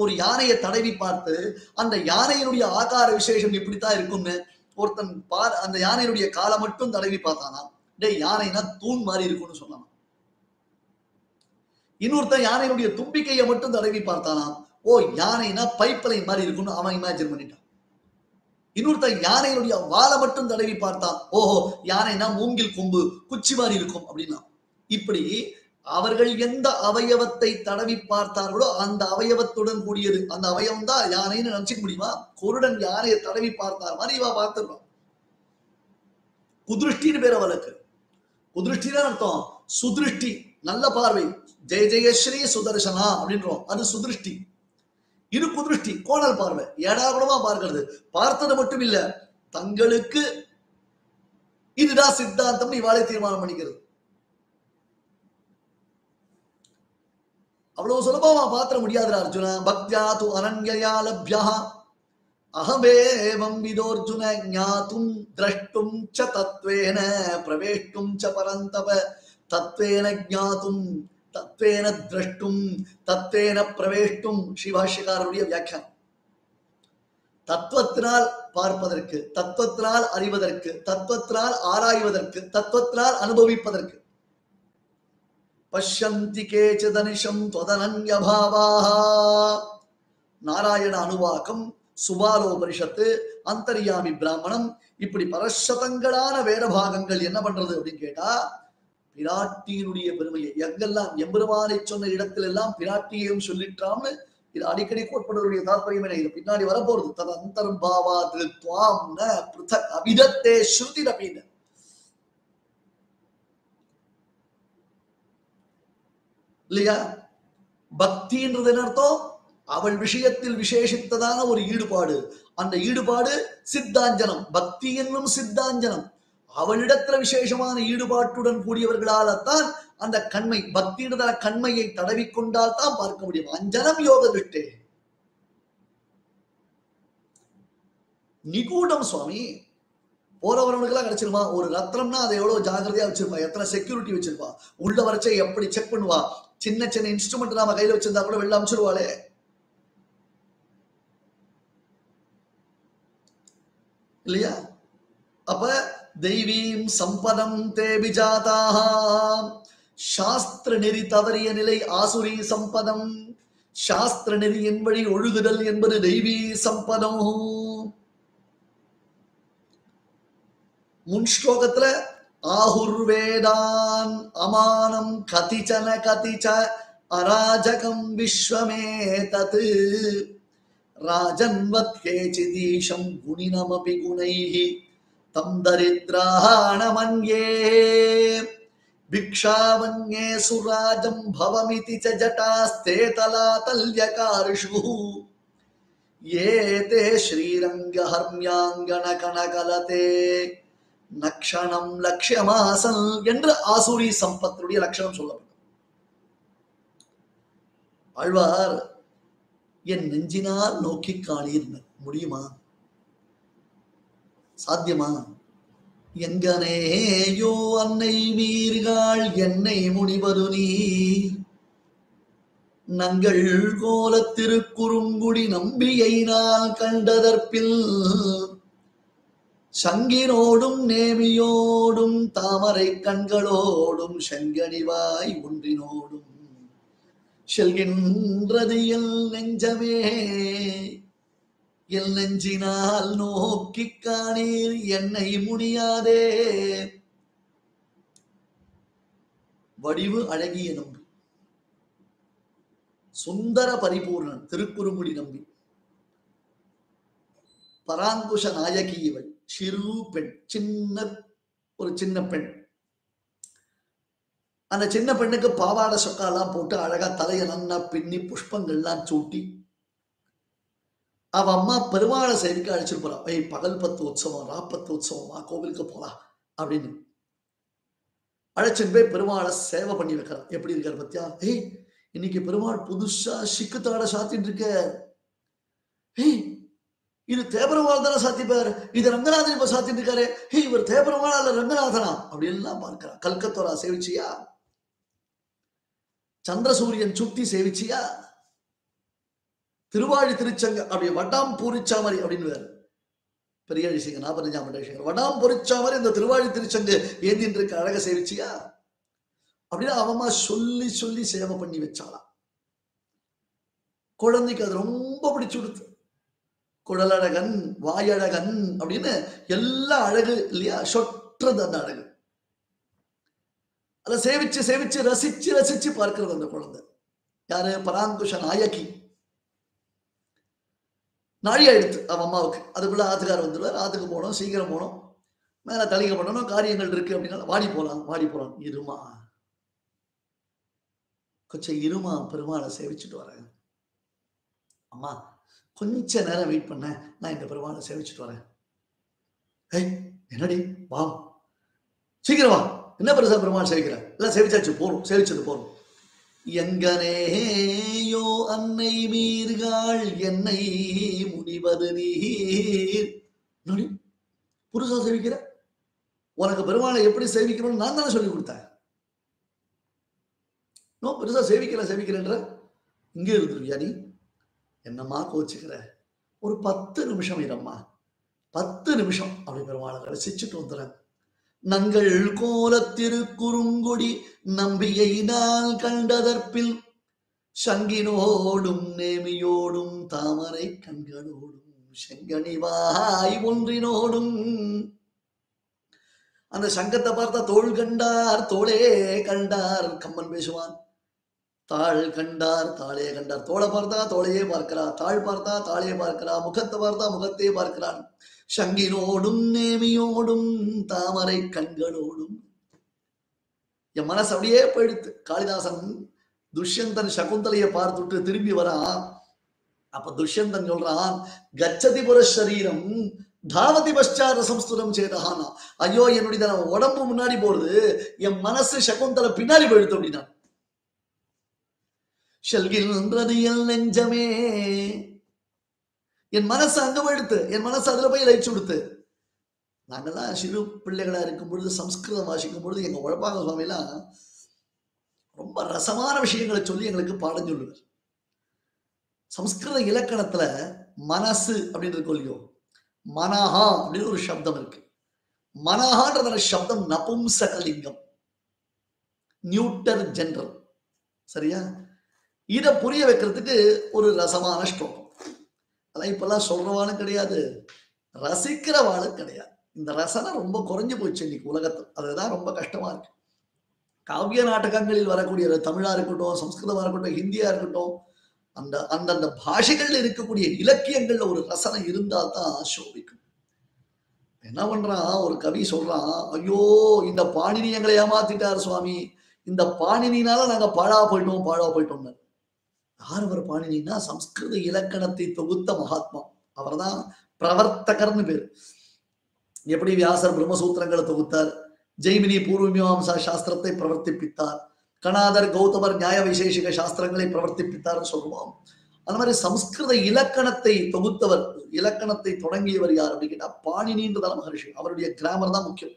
ஒரு யானையை தடவி பார்த்து அந்த யானையினுடைய ஆகார விசேஷம் இப்படித்தான் இருக்கும்னு ஒருத்தன் பார் அந்த யானையினுடைய காலை மட்டும் தடவி பார்த்தானா டேய் யானைனா தூண் மாதிரி இருக்கும்னு சொன்னான் இன்னொருத்தன் யானையினுடைய தும்பிக்கையை மட்டும் தடவி பார்த்தானா ஓ யானைனா பைப்பலை மாதிரி இருக்குன்னு அவன் இமேஜின் பண்ணிட்டான் இன்னொருத்தன் யானையினுடைய வாலை மட்டும் தடவி பார்த்தான் ஓஹோ யானைனா மூங்கில் கொம்பு குச்சி மாதிரி இருக்கும் அப்படின்னா இப்படி அவர்கள் எந்த அவயவத்தை தடவி பார்த்தார்களோ அந்த அவயவத்துடன் கூடியது அந்த அவயவம் தான் யானைன்னு நினைச்சுக்க முடியுமா குருடன் யானையை தடவி பார்த்தார் மாதிரி இவா பார்த்துருவான் குதிருஷ்டின்னு பேர் அவளுக்கு குதிருஷ்டின்னு அர்த்தம் சுதிருஷ்டி நல்ல பார்வை ஜெய ஜெயஸ்ரீ சுதர்சனா அப்படின்றோம் அது சுதிருஷ்டி இரு குதிருஷ்டி கோணல் பார்வை ஏடாகுளமா பார்க்கிறது பார்த்தது மட்டும் இல்ல தங்களுக்கு இதுதான் சித்தாந்தம் இவாளை தீர்மானம் பண்ணிக்கிறது அவ்வளவு சுலபமா பாத்திர முடியாதுல அர்ஜுனா பக்தியா து அனன்யா லப்யா அகமேவம் விதோர்ஜுன ஞாதும் திரஷ்டும் ச தத்வேன பிரவேஷ்டும் ச பரந்தவ தத்வேன ஞாதும் तत्वेन द्रष्टुम तत्वेन प्रवेष्टुम श्री भाष्यकारुடைய व्याख्यान தத்துவத்தால் பார்ப்பதற்கு தத்துவத்தால் அறிவதற்கு தத்துவத்தால் ஆராய்வதற்கு தத்துவத்தால் அனுபவிப்பதற்கு பஷ்யந்தி கேச்சதனிஷம் ததனன்ய பாவாஹ நாராயண அனுவாக்கம் சுபாலோபனிஷத்து அந்தர்யாமி பிராமணம் இப்படி பரஷதங்களான வேத பாகங்கள் என்ன பண்றது அப்படினு கேட்டா பிராட்டியினுடைய பெருமையை எங்கெல்லாம் எம்பெருமானை சொன்ன இடத்துல எல்லாம் பிராட்டியையும் சொல்லிட்டாம்னு இது அடிக்கடி கோட்படுவருடைய தாற்பயம் என இது பின்னாடி வரப்போறது தன் அந்தரம் பாவா திருத்வாம் அபிதத்தே ஸ்ருதி அப்படின்னு இல்லையா பக்தின்றது என்ன அர்த்தம் அவள் விஷயத்தில் விசேஷித்ததான ஒரு ஈடுபாடு அந்த ஈடுபாடு சித்தாஞ்சனம் பக்தி என்னும் சித்தாஞ்சனம் அவளிடத்துல விசேஷமான ஈடுபாட்டுடன் கூடியவர்களால தான் அந்த கண்மை பக்தியினதான கண்மையை தடவி கொண்டால் தான் பார்க்க முடியும் அஞ்சனம் யோக திருஷ்டே நிகூடம் சுவாமி போறவர்களுக்கெல்லாம் கிடைச்சிருமா ஒரு ரத்னம்னா அதை எவ்வளவு ஜாகிரதையா வச்சிருப்பா எத்தனை செக்யூரிட்டி வச்சிருப்பா உள்ள வரைச்சே எப்படி செக் பண்ணுவா சின்ன சின்ன இன்ஸ்ட்ருமெண்ட் நாம கையில வச்சிருந்தா கூட வெளில அமைச்சிருவாளே இல்லையா அப்ப தெய்வீம் சம்பதம் தே விஜாதாக சாஸ்திர நெறி தவறிய நிலை ஆசுரி சம்பதம் சாஸ்திர நெறியின் வழி ஒழுகுதல் என்பது தெய்வீ சம்பதம் முன் ஸ்லோகத்துல ஆகுர்வேதான் அமானம் கதிச்சன கதிச்ச அராஜகம் விஸ்வமே தது ராஜன்வத் கேச்சிதீஷம் குணினமபி குணைஹி தம் தரித்ராண மன்யே பிக்ஷாவன்யே சுராஜம் பவமிதி ச ஜடாஸ்தே தலாதல்யகார்ஷு ஏதே ஸ்ரீரங்க ஹர்ம்யாங்கண கனகலதே நக்ஷணம் லக்ஷ்யமாசல் என்று ஆசூரி சம்பத்துடைய லட்சணம் சொல்லப்படும் ஆழ்வார் என் நெஞ்சினால் நோக்கி காணீர் முடியுமா சாத்தியமா எங்கனேயோ அன்னை மீர்காள் என்னை முனிவரு நீ நங்கள் கோலத்திருக்குறுங்குடி நம்பியை நான் கண்டதற்பில் சங்கினோடும் நேமியோடும் தாமரை கண்களோடும் செங்கனிவாய் ஒன்றினோடும் செல்கின்றது எல் நெஞ்சமே எல் நெஞ்சினால் நோக்கி காணீர் என்னை முடியாதே வடிவு அழகிய நம்பி சுந்தர பரிபூர்ணன் திருக்குறுங்குடி நம்பி பராங்குஷ நாயகி இவள் சிறு பெண் சின்ன ஒரு சின்ன பெண் அந்த சின்ன பெண்ணுக்கு பாவாடை சொக்காலாம் போட்டு அழகா தலையை நல்லா பின்னி புஷ்பங்கள்லாம் சூட்டி அவம்மா பெருமாளை செய்திக்கு அழைச்சிட்டு போறா, ஏய் பகல் பத்து உற்சவம் ராப்பத்து உற்சவமா கோவிலுக்கு போலாம் அப்படின்னு அழைச்சிட்டு போய் பெருமாளை சேவை பண்ணி வைக்கிறான். எப்படி இருக்காரு பத்தியா? ஏய் இன்னைக்கு பெருமாள் புதுசா சிக்கு தாட சாத்திட்டு இருக்க, ஏய் இது தேபெருமாள் தானே சாத்திப்பார், இது ரங்கநாதன் இப்ப சாத்திட்டு இருக்காரு, ஏய் இவர் தேபெருமாள் அல்ல ரங்கநாதனா அப்படின்லாம் பார்க்கிறான். கல்கத்தோரா சேவிச்சியா, சந்திரசூரியன் சுத்தி சேவிச்சியா, திருவாழி திருச்சங்க அப்படி வட்டாம் பூரிச்சாமரி அப்படின்னு வேறு பெரிய விஷயங்க நாற்பத்தஞ்சாம் விஷயங்கள் வட்டாம் பொரிச்சாமரி இந்த திருவாழி திருச்சங்கு ஏந்தின்னு இருக்க அழக சேவிச்சியா அப்படின்னு அவமா சொல்லி சொல்லி சேவை பண்ணி வச்சாலாம். குழந்தைக்கு அது ரொம்ப பிடிச்சு கொடுத்து குடலழகன் வாயழகன் அப்படின்னு எல்லா அழகு இல்லையா சொற்றது அந்த அழகு அதை சேவிச்சு சேவிச்சு ரசிச்சு ரசிச்சு பார்க்கிறது அந்த குழந்தை. யாரு? பராங்குஷ நாயகி நாழி ஆயிடுத்து அவன் அம்மாவுக்கு. அதுக்குள்ள ஆத்துக்கார் வந்துடுவார், ஆத்துக்கு போனோம் சீக்கிரம் போனோம் மேல தளிக்க பண்ணணும் காரியங்கள் இருக்கு அப்படின்னா வாடி போலாம் வாடி போலாம் இருமா கொஞ்சம் இருமா பெருமாளை சேவிச்சுட்டு வரேன் அம்மா கொஞ்ச நேரம் வெயிட் பண்ண நான் இந்த பெருமாளை சேவிச்சுட்டு வரேன். ஏய் என்னடி வா சீக்கிரம் வா என்ன பெருசா பெருமாள் சேவிக்கிற எல்லாம் சேவிச்சாச்சு போறோம் சேவிச்சது போறோம். எங்கனேயோ அன்னை மீர்கள் என்னை முனிவது நீர் நொடி புருஷா சேவிக்கிற உனக்கு பெருமாளை எப்படி சேவிக்கணும்னு நான் தானே சொல்லி கொடுத்தேன். நோ பெருசா சேவிக்கல சேவிக்கிறேன்ற இங்கே இருந்துருவியா நீ என்னம்மா கோச்சுக்கிற ஒரு பத்து நிமிஷம் இரம்மா பத்து நிமிஷம் அப்படி பெருமாளை ரசிச்சுட்டு வந்துடுறேன். நங்கள் கோலத்திருக்குறுங்குடி நம்பியினால் கண்டதற்பில் சங்கினோடும் நேமியோடும் தாமரை கண்களோடும் செங்கனிவாய் ஒன்றினோடும் அந்த சங்கத்தை பார்த்தா தோள் கண்டார் தோளே கண்டார் கம்மன் பேசுவான், தாள் கண்டார் தாளே கண்டார் தோளை பார்த்தா தோளையே பார்க்கிறார், தாள் பார்த்தா தாளையே பார்க்கிறார், முகத்தை பார்த்தா முகத்தையே பார்க்கிறான், சங்கினோடும் நேமியோடும் தாமரை கண்களோடும் என் மனசு அப்படியே போயிடுத்து. காளிதாசன் துஷ்யந்தன் சகுந்தலையை பார்த்துட்டு திரும்பி வரான். அப்ப துஷ்யந்தன் சொல்றான் கச்சதி புற சரீரம் தாவதி பஷ்சார சம்ஸ்துரம் சேதானா, ஐயோ என்னுடைய உடம்பு முன்னாடி போறது என் மனசு சகுந்தலை பின்னாடி போயிடுத்து அப்படின்னா செல்கின்றது என் நெஞ்சமே என் மனசு அங்க எடுத்து என் மனசு அதுல போய் லைச்சு கொடுத்து. நாங்கெல்லாம் சிறு பிள்ளைகளா இருக்கும் பொழுது சம்ஸ்கிருதம் வாசிக்கும் பொழுது எங்க உழப்பாங்க சுவாமிலாம் ரொம்ப ரசமான விஷயங்களை சொல்லி எங்களுக்கு பாடம் சொல்லுவார். சம்ஸ்கிருத இலக்கணத்துல மனசு அப்படின்னு கொள்கையோ மனஹா அப்படின்னு ஒரு சப்தம் இருக்கு. மனஹான்ற சப்தம் நபும்சகலிங்கம் நியூட்டர் ஜென்ரல் சரியா. இதை புரிய வைக்கிறதுக்கு ஒரு ரசமான ஸ்டோகம் அதான் இப்பெல்லாம் சொல்றவாலும் கிடையாது ரசிக்கிறவாலும் கிடையாது. இந்த ரசனை ரொம்ப குறைஞ்சு போச்சு இன்னைக்கு உலகத்தில், அதுதான் ரொம்ப கஷ்டமா இருக்கு. காவிய நாடகங்களில் வரக்கூடிய தமிழா இருக்கட்டும் சம்ஸ்கிருதமா இருக்கட்டும் ஹிந்தியா இருக்கட்டும் அந்த அந்தந்த பாஷைகள்ல இருக்கக்கூடிய இலக்கியங்கள்ல ஒரு ரசனை இருந்தால் தான் சோபிக்கும். என்ன பண்றான் ஒரு கவி சொல்றான் ஐயோ இந்த பாணினி எங்களை ஏமாத்திட்டார் சுவாமி, இந்த பாணினினால நாங்க பாழா போயிட்டோம் பாழா போயிட்டோம்னாரு. யார் அவர் பாணினின்னா சம்ஸ்கிருத இலக்கணத்தை தொகுத்த மகாத்மா, அவர் தான் பிரவர்த்தகர்னு பேர். எப்படி வியாசர் பிரம்மசூத்திரங்களை தொகுத்தார், ஜெய்மினி பூர்வமீமாம்சா சாஸ்திரத்தை பிரவர்த்திப்பித்தார், கணாதர் கௌதமர் நியாய விசேஷிக சாஸ்திரங்களை பிரவர்த்திப்பித்தார்னு சொல்லுவோம். அந்த மாதிரி சம்ஸ்கிருத இலக்கணத்தை தொகுத்தவர் இலக்கணத்தை தொடங்கியவர் யார் அப்படின்னு கேட்டா பாணினின்றதான மகரிஷி. அவருடைய கிராமர் தான் முக்கியம்.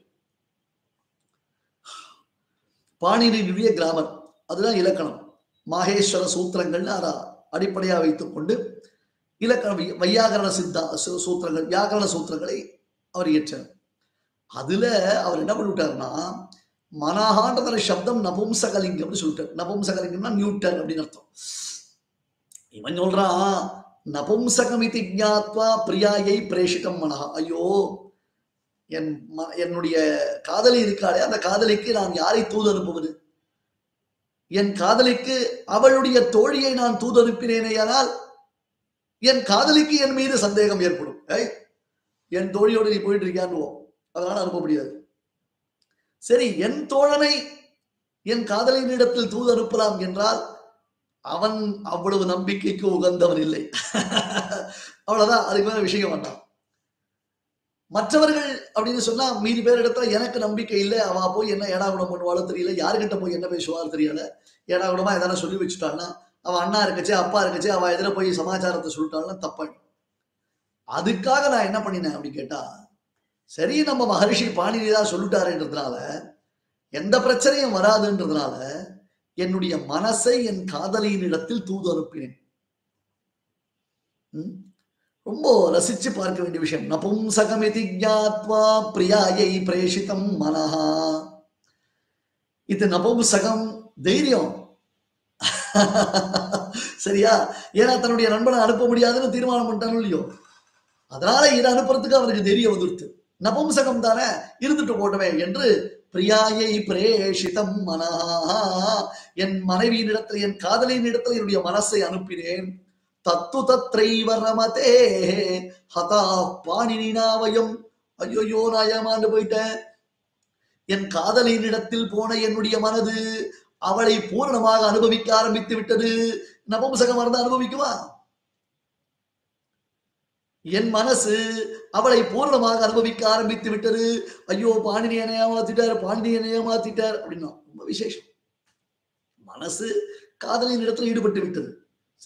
பாணினியுடைய கிராமர் அதுதான் இலக்கணம். மாகேஸ்வர சூத்திரங்கள்னு அதை அடிப்படையாக வைத்துக் கொண்டு இலக்கண வையாகரண சித்தா சூத்திரங்கள் வியாகரண சூத்திரங்களை அவர் இயற்றினார். அதுல அவர் என்ன பண்ணிவிட்டாருன்னா மனஹான்ற சப்தம் நபும்சகலிங்கம்னு சொல்லிட்டார். நபும்சகலிங்கம்னா நியூட்டர் அப்படின்னு அர்த்தம். இவன் சொல்றான் நபும்சகமிதி ஞாத்வா பிரியாயை பிரேஷிகம் மனஹா, ஐயோ என் என்னுடைய காதலி இருக்காளே அந்த காதலிக்கு நான் யாரை தூது அனுப்புவது, என் காதலிக்கு அவளுடைய தோழியை நான் தூது அனுப்பினேனேயானால் என் காதலிக்கு என் மீது சந்தேகம் ஏற்படும், ஏய் என் தோழியோடு நீ போயிட்டு இருக்கியான்னுவோம் அதனால அனுப்ப முடியாது. சரி என் தோழனை என் காதலியினிடத்தில் தூது அனுப்பலாம் என்றால் நம்பிக்கைக்கு உகந்தவன் இல்லை. அவ்வளவுதான், அதுக்கு மேல விஷயம் வேண்டாம். மற்றவர்கள் அப்படின்னு சொன்னா மீதி பேர் இடத்துல எனக்கு நம்பிக்கை இல்லை, அவா போய் என்ன ஏடா குணம் பண்ணுவாலும் தெரியல, யாருக்கிட்ட போய் என்ன பேசுவாலும் தெரியல, ஏடா குணமா எதனா சொல்லி வச்சுட்டான்னா, அவன் அண்ணா இருக்கச்சு அப்பா இருக்கச்சு அவ எதிர போய் சமாச்சாரத்தை சொல்லிட்டாலும் தப்பா. அதுக்காக நான் என்ன பண்ணினேன் அப்படின்னு கேட்டா, சரி நம்ம மகரிஷி பாணினி தான் சொல்லிட்டாருன்றதுனால எந்த பிரச்சனையும் வராதுன்றதுனால என்னுடைய மனசை என் காதலியின் இடத்தில் தூது அனுப்பினேன். ரொம்ப ரசிச்சு பார்க்க வேண்டிய விஷயம். நபும்சகமிதி ஞாத்வா பிரியாயை பிரேஷிதம் மனஹா. இது நபும்சகம் தைரியம், சரியா? ஏன்னா தன்னுடைய நண்பனை அனுப்ப முடியாதுன்னு தீர்மானம் பண்ணிட்டாலும் இல்லையோ, அதனால இதை அனுப்புறதுக்கு அவருக்கு தைரியம் வந்துடுத்து. நபும்சகம் தானே, இருந்துட்டு போட்டவே என்று பிரியாயை பிரேஷிதம் மனஹா, என் மனைவியின் இடத்துல என் காதலியின் இடத்துல என்னுடைய மனசை அனுப்பினேன். தத்து தத்ரைவ ரமதே ஹதா பாணினினாவயம். ஐயோயோ நான் ஏமாண்டு போயிட்டேன், என் காதலியினிடத்தில் போன என்னுடைய மனது அவளை பூரணமாக அனுபவிக்க ஆரம்பித்து விட்டது. நபும்சகம் இருந்தா அனுபவிக்குமா? என் மனசு அவளை பூரணமாக அனுபவிக்க ஆரம்பித்து விட்டது. ஐயோ பாணினி என்னை ஏமாத்திட்டார், பாணினி என்னை ஏமாத்திட்டார் அப்படின்னா ரொம்ப விசேஷம். மனசு காதலியின் இடத்துல ஈடுபட்டு விட்டது.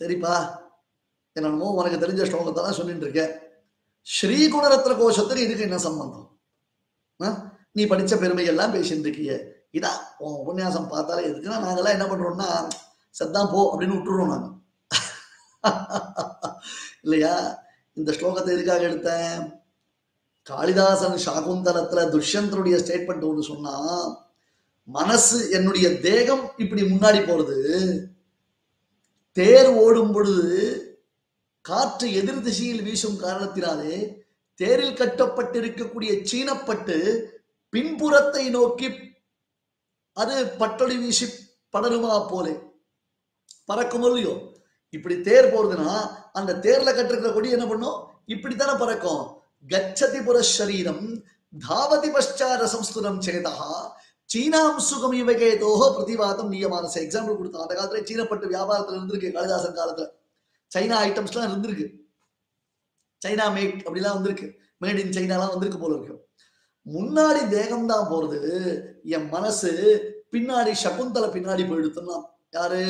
சரிப்பா, என்னமோ உனக்கு தெரிஞ்ச ஸ்லோகத்தை தான் சொல்லிட்டு இருக்கேன், ஸ்ரீ குணரத்ன கோஷத்துக்கு இதுக்கு என்ன சம்பந்தம்? நீ படிச்ச பெருமையெல்லாம் பேசிட்டு இருக்கிய, இதான் உன் உபன்யாசம் பார்த்தாலே எதுக்குன்னா நாங்கெல்லாம் என்ன பண்றோம்னா செத்தான் போ அப்படின்னு விட்டுறோம் நாங்க, இல்லையா? இந்த ஸ்லோகத்தை எதுக்காக எடுத்தேன்? காளிதாசன் சாகுந்தலத்துல துஷ்யந்தனுடைய ஸ்டேட்மெண்ட் ஒன்று சொன்னா, மனசு என்னுடைய தேகம் இப்படி முன்னாடி போறது, தேர் ஓடும் பொழுது காற்று எதிர் திசையில் வீசும் காரணத்தினாலே தேரில் கட்டப்பட்டிருக்கக்கூடிய சீனப்பட்டு பின்புறத்தை நோக்கி அது பட்டொளி வீசி படருமா போலே பறக்கும் இல்லையோ, இப்படி தேர் போறதுன்னா அந்த தேர்ல கட்டிருக்கிற கொடி என்ன பண்ணும்? இப்படித்தானே பறக்கும். கச்சதி புற சரீரம் தாவதி பஷ்சார சம்ஸ்துரம் சேதா சீனாம் சுகம் இவகேதோஹோ பிரதிவாதம் நியமானச. எக்ஸாம்பிள் கொடுத்தான். அந்த காலத்துல சீனப்பட்டு வியாபாரத்துல இருந்திருக்கு, காளிதாசன் காலத்துல சைனா ஐட்டம்ஸ்லாம் இருந்திருக்கு, சைனா மேட் அப்படிலாம் வந்திருக்கு, மேட் இன் சைனாலாம் வந்திருக்கு போல இருக்கு. முன்னாடி தேகம் தான் போறது, என் மனசு பின்னாடி சகுந்தலை பின்னாடி போயிடுத்துன்னா யாரு?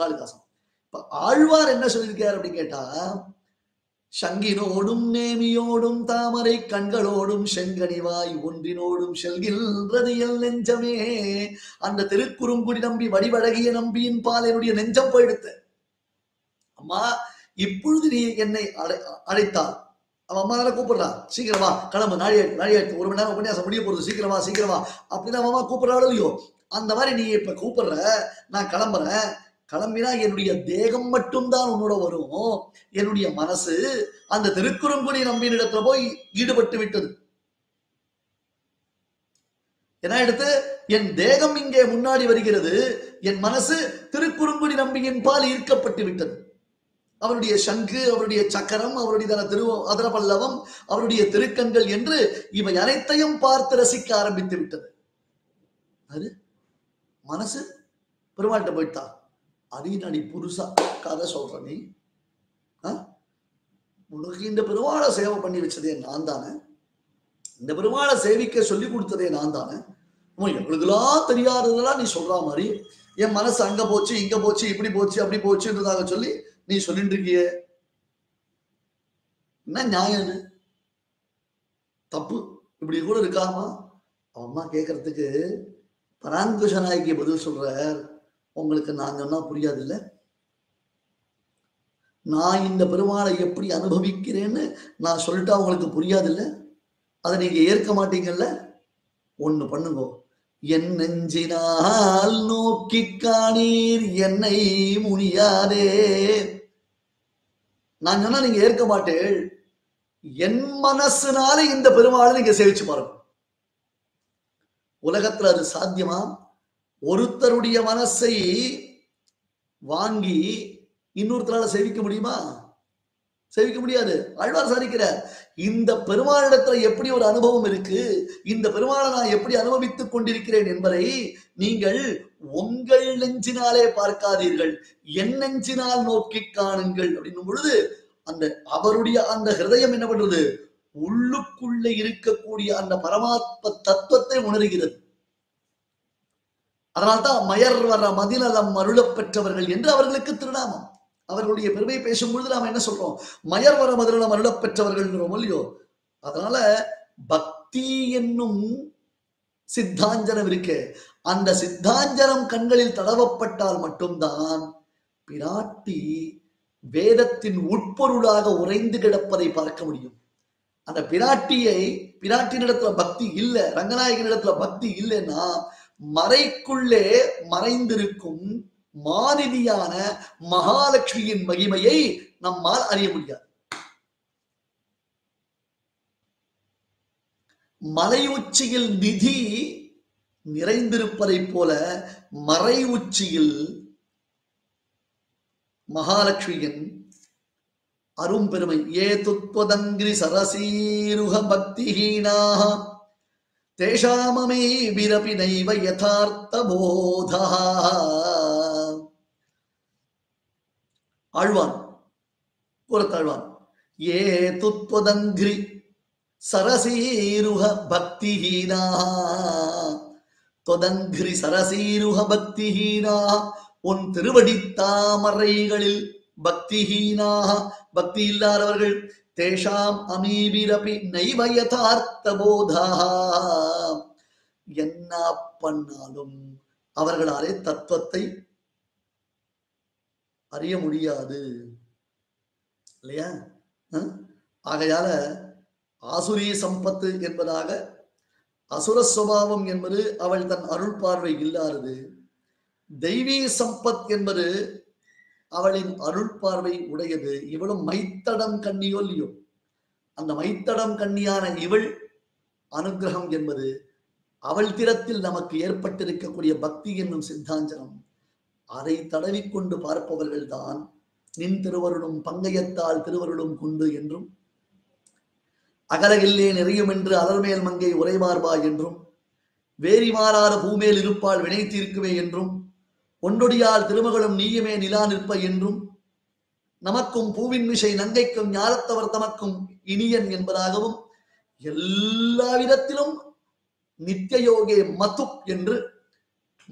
காளிதாசன். இப்ப ஆழ்வார் என்ன சொல்லியிருக்காரு அப்படின்னு கேட்டா, சங்கினோடும் நேமியோடும் தாமரை கண்களோடும் செங்கனிவாய் ஒன்றினோடும் செல்கின்றது என் நெஞ்சமே, அந்த திருக்குறுங்குடி நம்பி வடிவழகிய நம்பியின் பால் என்னுடைய நெஞ்சம் போயிடுத்து. அம்மா இப்பொழுது நீ என்னை அழை அழைத்தாள் அவன் அம்மா தானே கூப்பிடுறா, சீக்கிரமா கிளம்பு, நாழியாட்டு நாழியாட்டு ஒரு மணி நேரம் உபன்யாசம் முடிய போறது, சீக்கிரமா சீக்கிரமா அப்படின்னு அவன் அம்மா கூப்பிடுறாள் இல்லையோ, அந்த மாதிரி நீ இப்ப கூப்பிடுற, நான் கிளம்புறேன், கிளம்பினா என்னுடைய தேகம் மட்டும்தான் உன்னோட வரும், என்னுடைய மனசு அந்த திருக்குறுங்குடி நம்பின இடத்துல போய் ஈடுபட்டு விட்டது. என்ன எடுத்து என் தேகம் இங்கே முன்னாடி வருகிறது, என் மனசு திருக்குறுங்குடி நம்பியின் பால் ஈர்க்கப்பட்டு விட்டது. அவருடைய சங்கு, அவருடைய சக்கரம், அவருடைய திரு அதர பல்லவம், அவருடைய திருக்கண்கள் என்று இவை அனைத்தையும் பார்த்து ரசிக்க ஆரம்பித்து விட்டது. அது மனசு பெருமாட்ட போயிட்டா. அதையும் நான் புதுசா கதை சொல்றேன், நீ உனக்கு இந்த பெருமாளை சேவை பண்ணி வச்சதே நான் தானே, இந்த பெருமாளை சேவிக்க சொல்லி கொடுத்ததே நான் தானே, எங்களுக்கெல்லாம் தெரியாததெல்லாம் நீ சொல்ற மாதிரி என் மனசு அங்க போச்சு இங்க போச்சு இப்படி போச்சு அப்படி போச்சுன்றதாக சொல்லி நீ சொல்லிட்டு இருக்கிய, என்ன நியாயம்? தப்பு இப்படி கூட இருக்காமா? அம்மா கேட்கறதுக்கு பராங்குஷ நாயகி பதில் சொல்ற, உங்களுக்கு நாங்கன்னா புரியாது இல்ல, நான் இந்த பெருமாளை எப்படி அனுபவிக்கிறேன்னு நான் சொல்லிட்டா உங்களுக்கு புரியாது இல்ல, அதை நீங்க ஏற்க மாட்டீங்கல்ல, ஒண்ணு பண்ணுங்க, என் நெஞ்சினால் நோக்கி காணீர் என்னை முனியாதே. நான் சொன்னா நீங்க ஏற்க மாட்டேன், என் மனசுனால இந்த பெருமாளை நீங்க சேவிச்சு பாருங்க. உலகத்துல அது சாத்தியமா? ஒருத்தருடைய மனசை வாங்கி இன்னொருத்தரால சேவிக்க முடியுமா? சேவிக்க முடியாது. ஆழ்வார் சாதிக்கிறார், எப்படி ஒரு அனுபவம் இருக்கு, இந்த பெருமாளை நான் எப்படி அனுபவித்துக் கொண்டிருக்கிறேன் என்பதை நீங்கள் உங்கள் நெஞ்சினாலே பார்க்காதீர்கள், என் நெஞ்சினால் நோக்கி காணுங்கள் அப்படின்னும் பொழுது அந்த அவருடைய அந்த ஹிருதயம் என்ன பண்றது, உள்ளுக்குள்ள இருக்கக்கூடிய அந்த பரமாத்ம தத்துவத்தை உணர்கிறது. அதனால்தான் மயர் வர மதிநலம் அருளப் பெற்றவர்கள் என்று அவர்களுக்கு திருநாமம். அவர்களுடைய பெருமையை பேசும்பொழுது நாம என்ன சொல்றோம், மயர் வர மதிநலம் அருளப் பெற்றவர்கள் இல்லையோ. அதனால பக்தி என்னும் சித்தாஞ்சனம் இருக்கு, அந்த சித்தாஞ்சனம் கண்களில் தடவப்பட்டால் மட்டும்தான் பிராட்டி வேதத்தின் உட்பொருளாக உறைந்து கிடப்பதை பார்க்க முடியும். அந்த பிராட்டியை பிராட்டினிடத்துல பக்தி இல்ல, ரங்கநாயகனிடத்துல பக்தி இல்லைன்னா மறைக்குள்ளே மறைந்திருக்கும் மாநிதியான மகாலட்சுமியின் மகிமையை நம்மால் அறிய முடியாது. மலை உச்சியில் நிதி நிறைந்திருப்பதை போல மறை உச்சியில் மகாலட்சுமியின் அரும்பெருமை. ஏ துத்வதங்கிரி சரசீருஹ பக்திஹீனாஹ தேஷாமமே விரபி நைவ யதார்த்த போதஹ. ஆழ்வான் குரத்தாழ்வான் ஏ துத்வதங்கிரி சரசீருஹ பக்திஹீனாஹ தொதங்கிரி சரசீருஹ பக்திஹீனாஹ உன் திருவடி தாமரைகளில் பக்திஹீனாஹ பக்தி இல்லாதவர்கள் தேஷாம் அமீபிரபி நைவ யதார்த்த போதாஹ என்ன பண்ணாலும் அவர்களாலே தத்துவத்தை அறிய முடியாது இல்லையா. ஆகையால ஆசுரிய சம்பத்து என்பதாக அசுர சுபாவம் என்பது அவள் தன் அருள் பார்வை இல்லாதது, தெய்வீக சம்பத் என்பது அவளின் அருள் பார்வை உடையது. இவளும் மைத்தடம் கண்ணியொல்லியோ, அந்த மைத்தடம் கண்ணியான இவள் அனுகிரகம் என்பது அவள் திறத்தில் நமக்கு ஏற்பட்டிருக்கக்கூடிய பக்தி என்னும் சித்தாஞ்சனம். அதை தடவிக்கொண்டு பார்ப்பவர்கள் தான் நின் திருவருளும் பங்கையத்தால் திருவருளும் குண்டு என்றும் அகலவில்லே நெறியும் என்று அலர்மேல் மங்கை உரைமார்பா என்றும் வேறி மாறாத பூமேல் இருப்பால் வினை தீர்க்குவே என்றும் ஒன்றொடியால் திருமகளும் நீயுமே நிலா நிற்ப என்றும் நமக்கும் பூவின் மிசை நங்கைக்கும் ஞாலத்தவர் தமக்கும் இனியன் என்பதாகவும் எல்லா விதத்திலும் நித்தியயோகே மதுப் என்று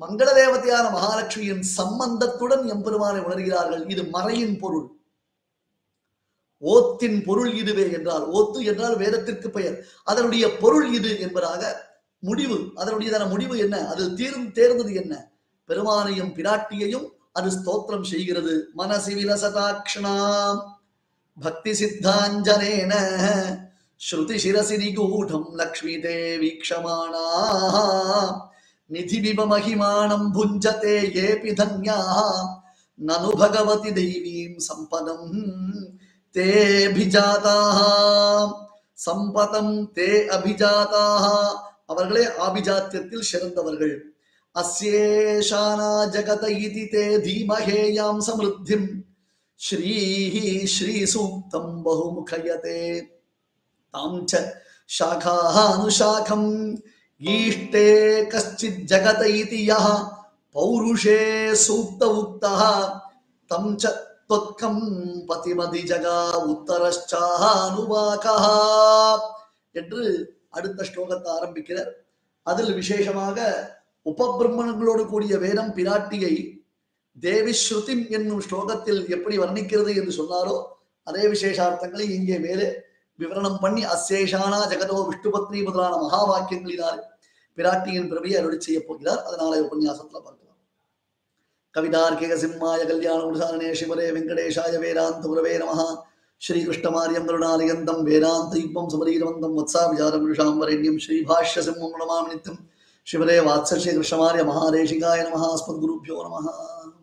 மங்கள தேவதையான மகாலட்சுமியின் சம்பந்தத்துடன் எம்பெருமானை உணர்கிறார்கள். இது மறையின் பொருள், ஓத்தின் பொருள் இதுவே என்றால், ஓத்து என்றால் வேதத்திற்கு பெயர், அதனுடைய பொருள் இது என்பதாக முடிவு. அதனுடையதான முடிவு என்ன, அது தீர்ந்து தேர்ந்தது என்ன, பெருமானையும் பிராட்டியையும் அது ஸ்தோத்திரம் செய்கிறது. மனசி விலசதாக்ஷணாம் பக்தி சித்தாஞ்சனேன ஸ்ருதி சிரசி நிகூடம் லக்ஷ்மி தேவி க்ஷமாணா நிதி பிப மகிமானம் புஞ்சதே ஏபி தன்யாம் நனு பகவதி தெய்வீம் சம்பதம் தே அபிஜாதாம் சம்பதம் தே அபிஜாதாஹ. அவர்களே ஆபிஜாத்தியத்தில் சிறந்தவர்கள். அசேஷானா ஜகத இதி தே தீமஹேயாம் சம்ருத்திம் ஸ்ரீஹி ஸ்ரீ சூக்தம் பஹுமுகயதே தாம் ச ஷாகானுஷாகம் ஈஷ்டே கஸ்சித் ஜகத இதி யஹ பௌருஷே சூக்த உக்தஹ தம் ச தொத்கம் பதிமதி ஜகா உத்தரஷ்சானுவாகஹ என்று அடுத்த ஸ்லோகத்தை ஆரம்பிக்கிறார். அதில் விசேஷமாக உபபிரம்மணங்களோடு கூடிய வேதம் பிராட்டியை தேவி ஸ்ருதி என்னும் ஸ்லோகத்தில் எப்படி வர்ணிக்கிறது என்று சொன்னாரோ அதே விசேஷார்த்தங்களை இங்கே மேலே விவரணம் பண்ணி அசேஷானா ஜெகதோ விஷ்ணுபத்னி முதலான மகா வாக்கியங்களினால் பிராட்டியின் பிரபையை அருளி செய்ய போகிறார். அதனால உபன்யாசத்துல பார்க்கலாம். கவிதார்க்கிக சிம்மாய கல்யாண உடசாரணே சிவரே வெங்கடேஷாய வேதாந்த உரவே நமஹா ஸ்ரீகிருஷ்ணமாரியம் கருணாரியந்தம் வேதாந்த யுக்மம் சமரீரவந்தம் வத்சா விசாரம் ரிஷாம்பரண்யம் ஸ்ரீபாஷ்ய சிம்மம் நமாமி நித்தம் शिवरे वात्सल्य कृष्णमार्य महादेशिकाय नमः अस्मद्गुरुभ्यो नमः.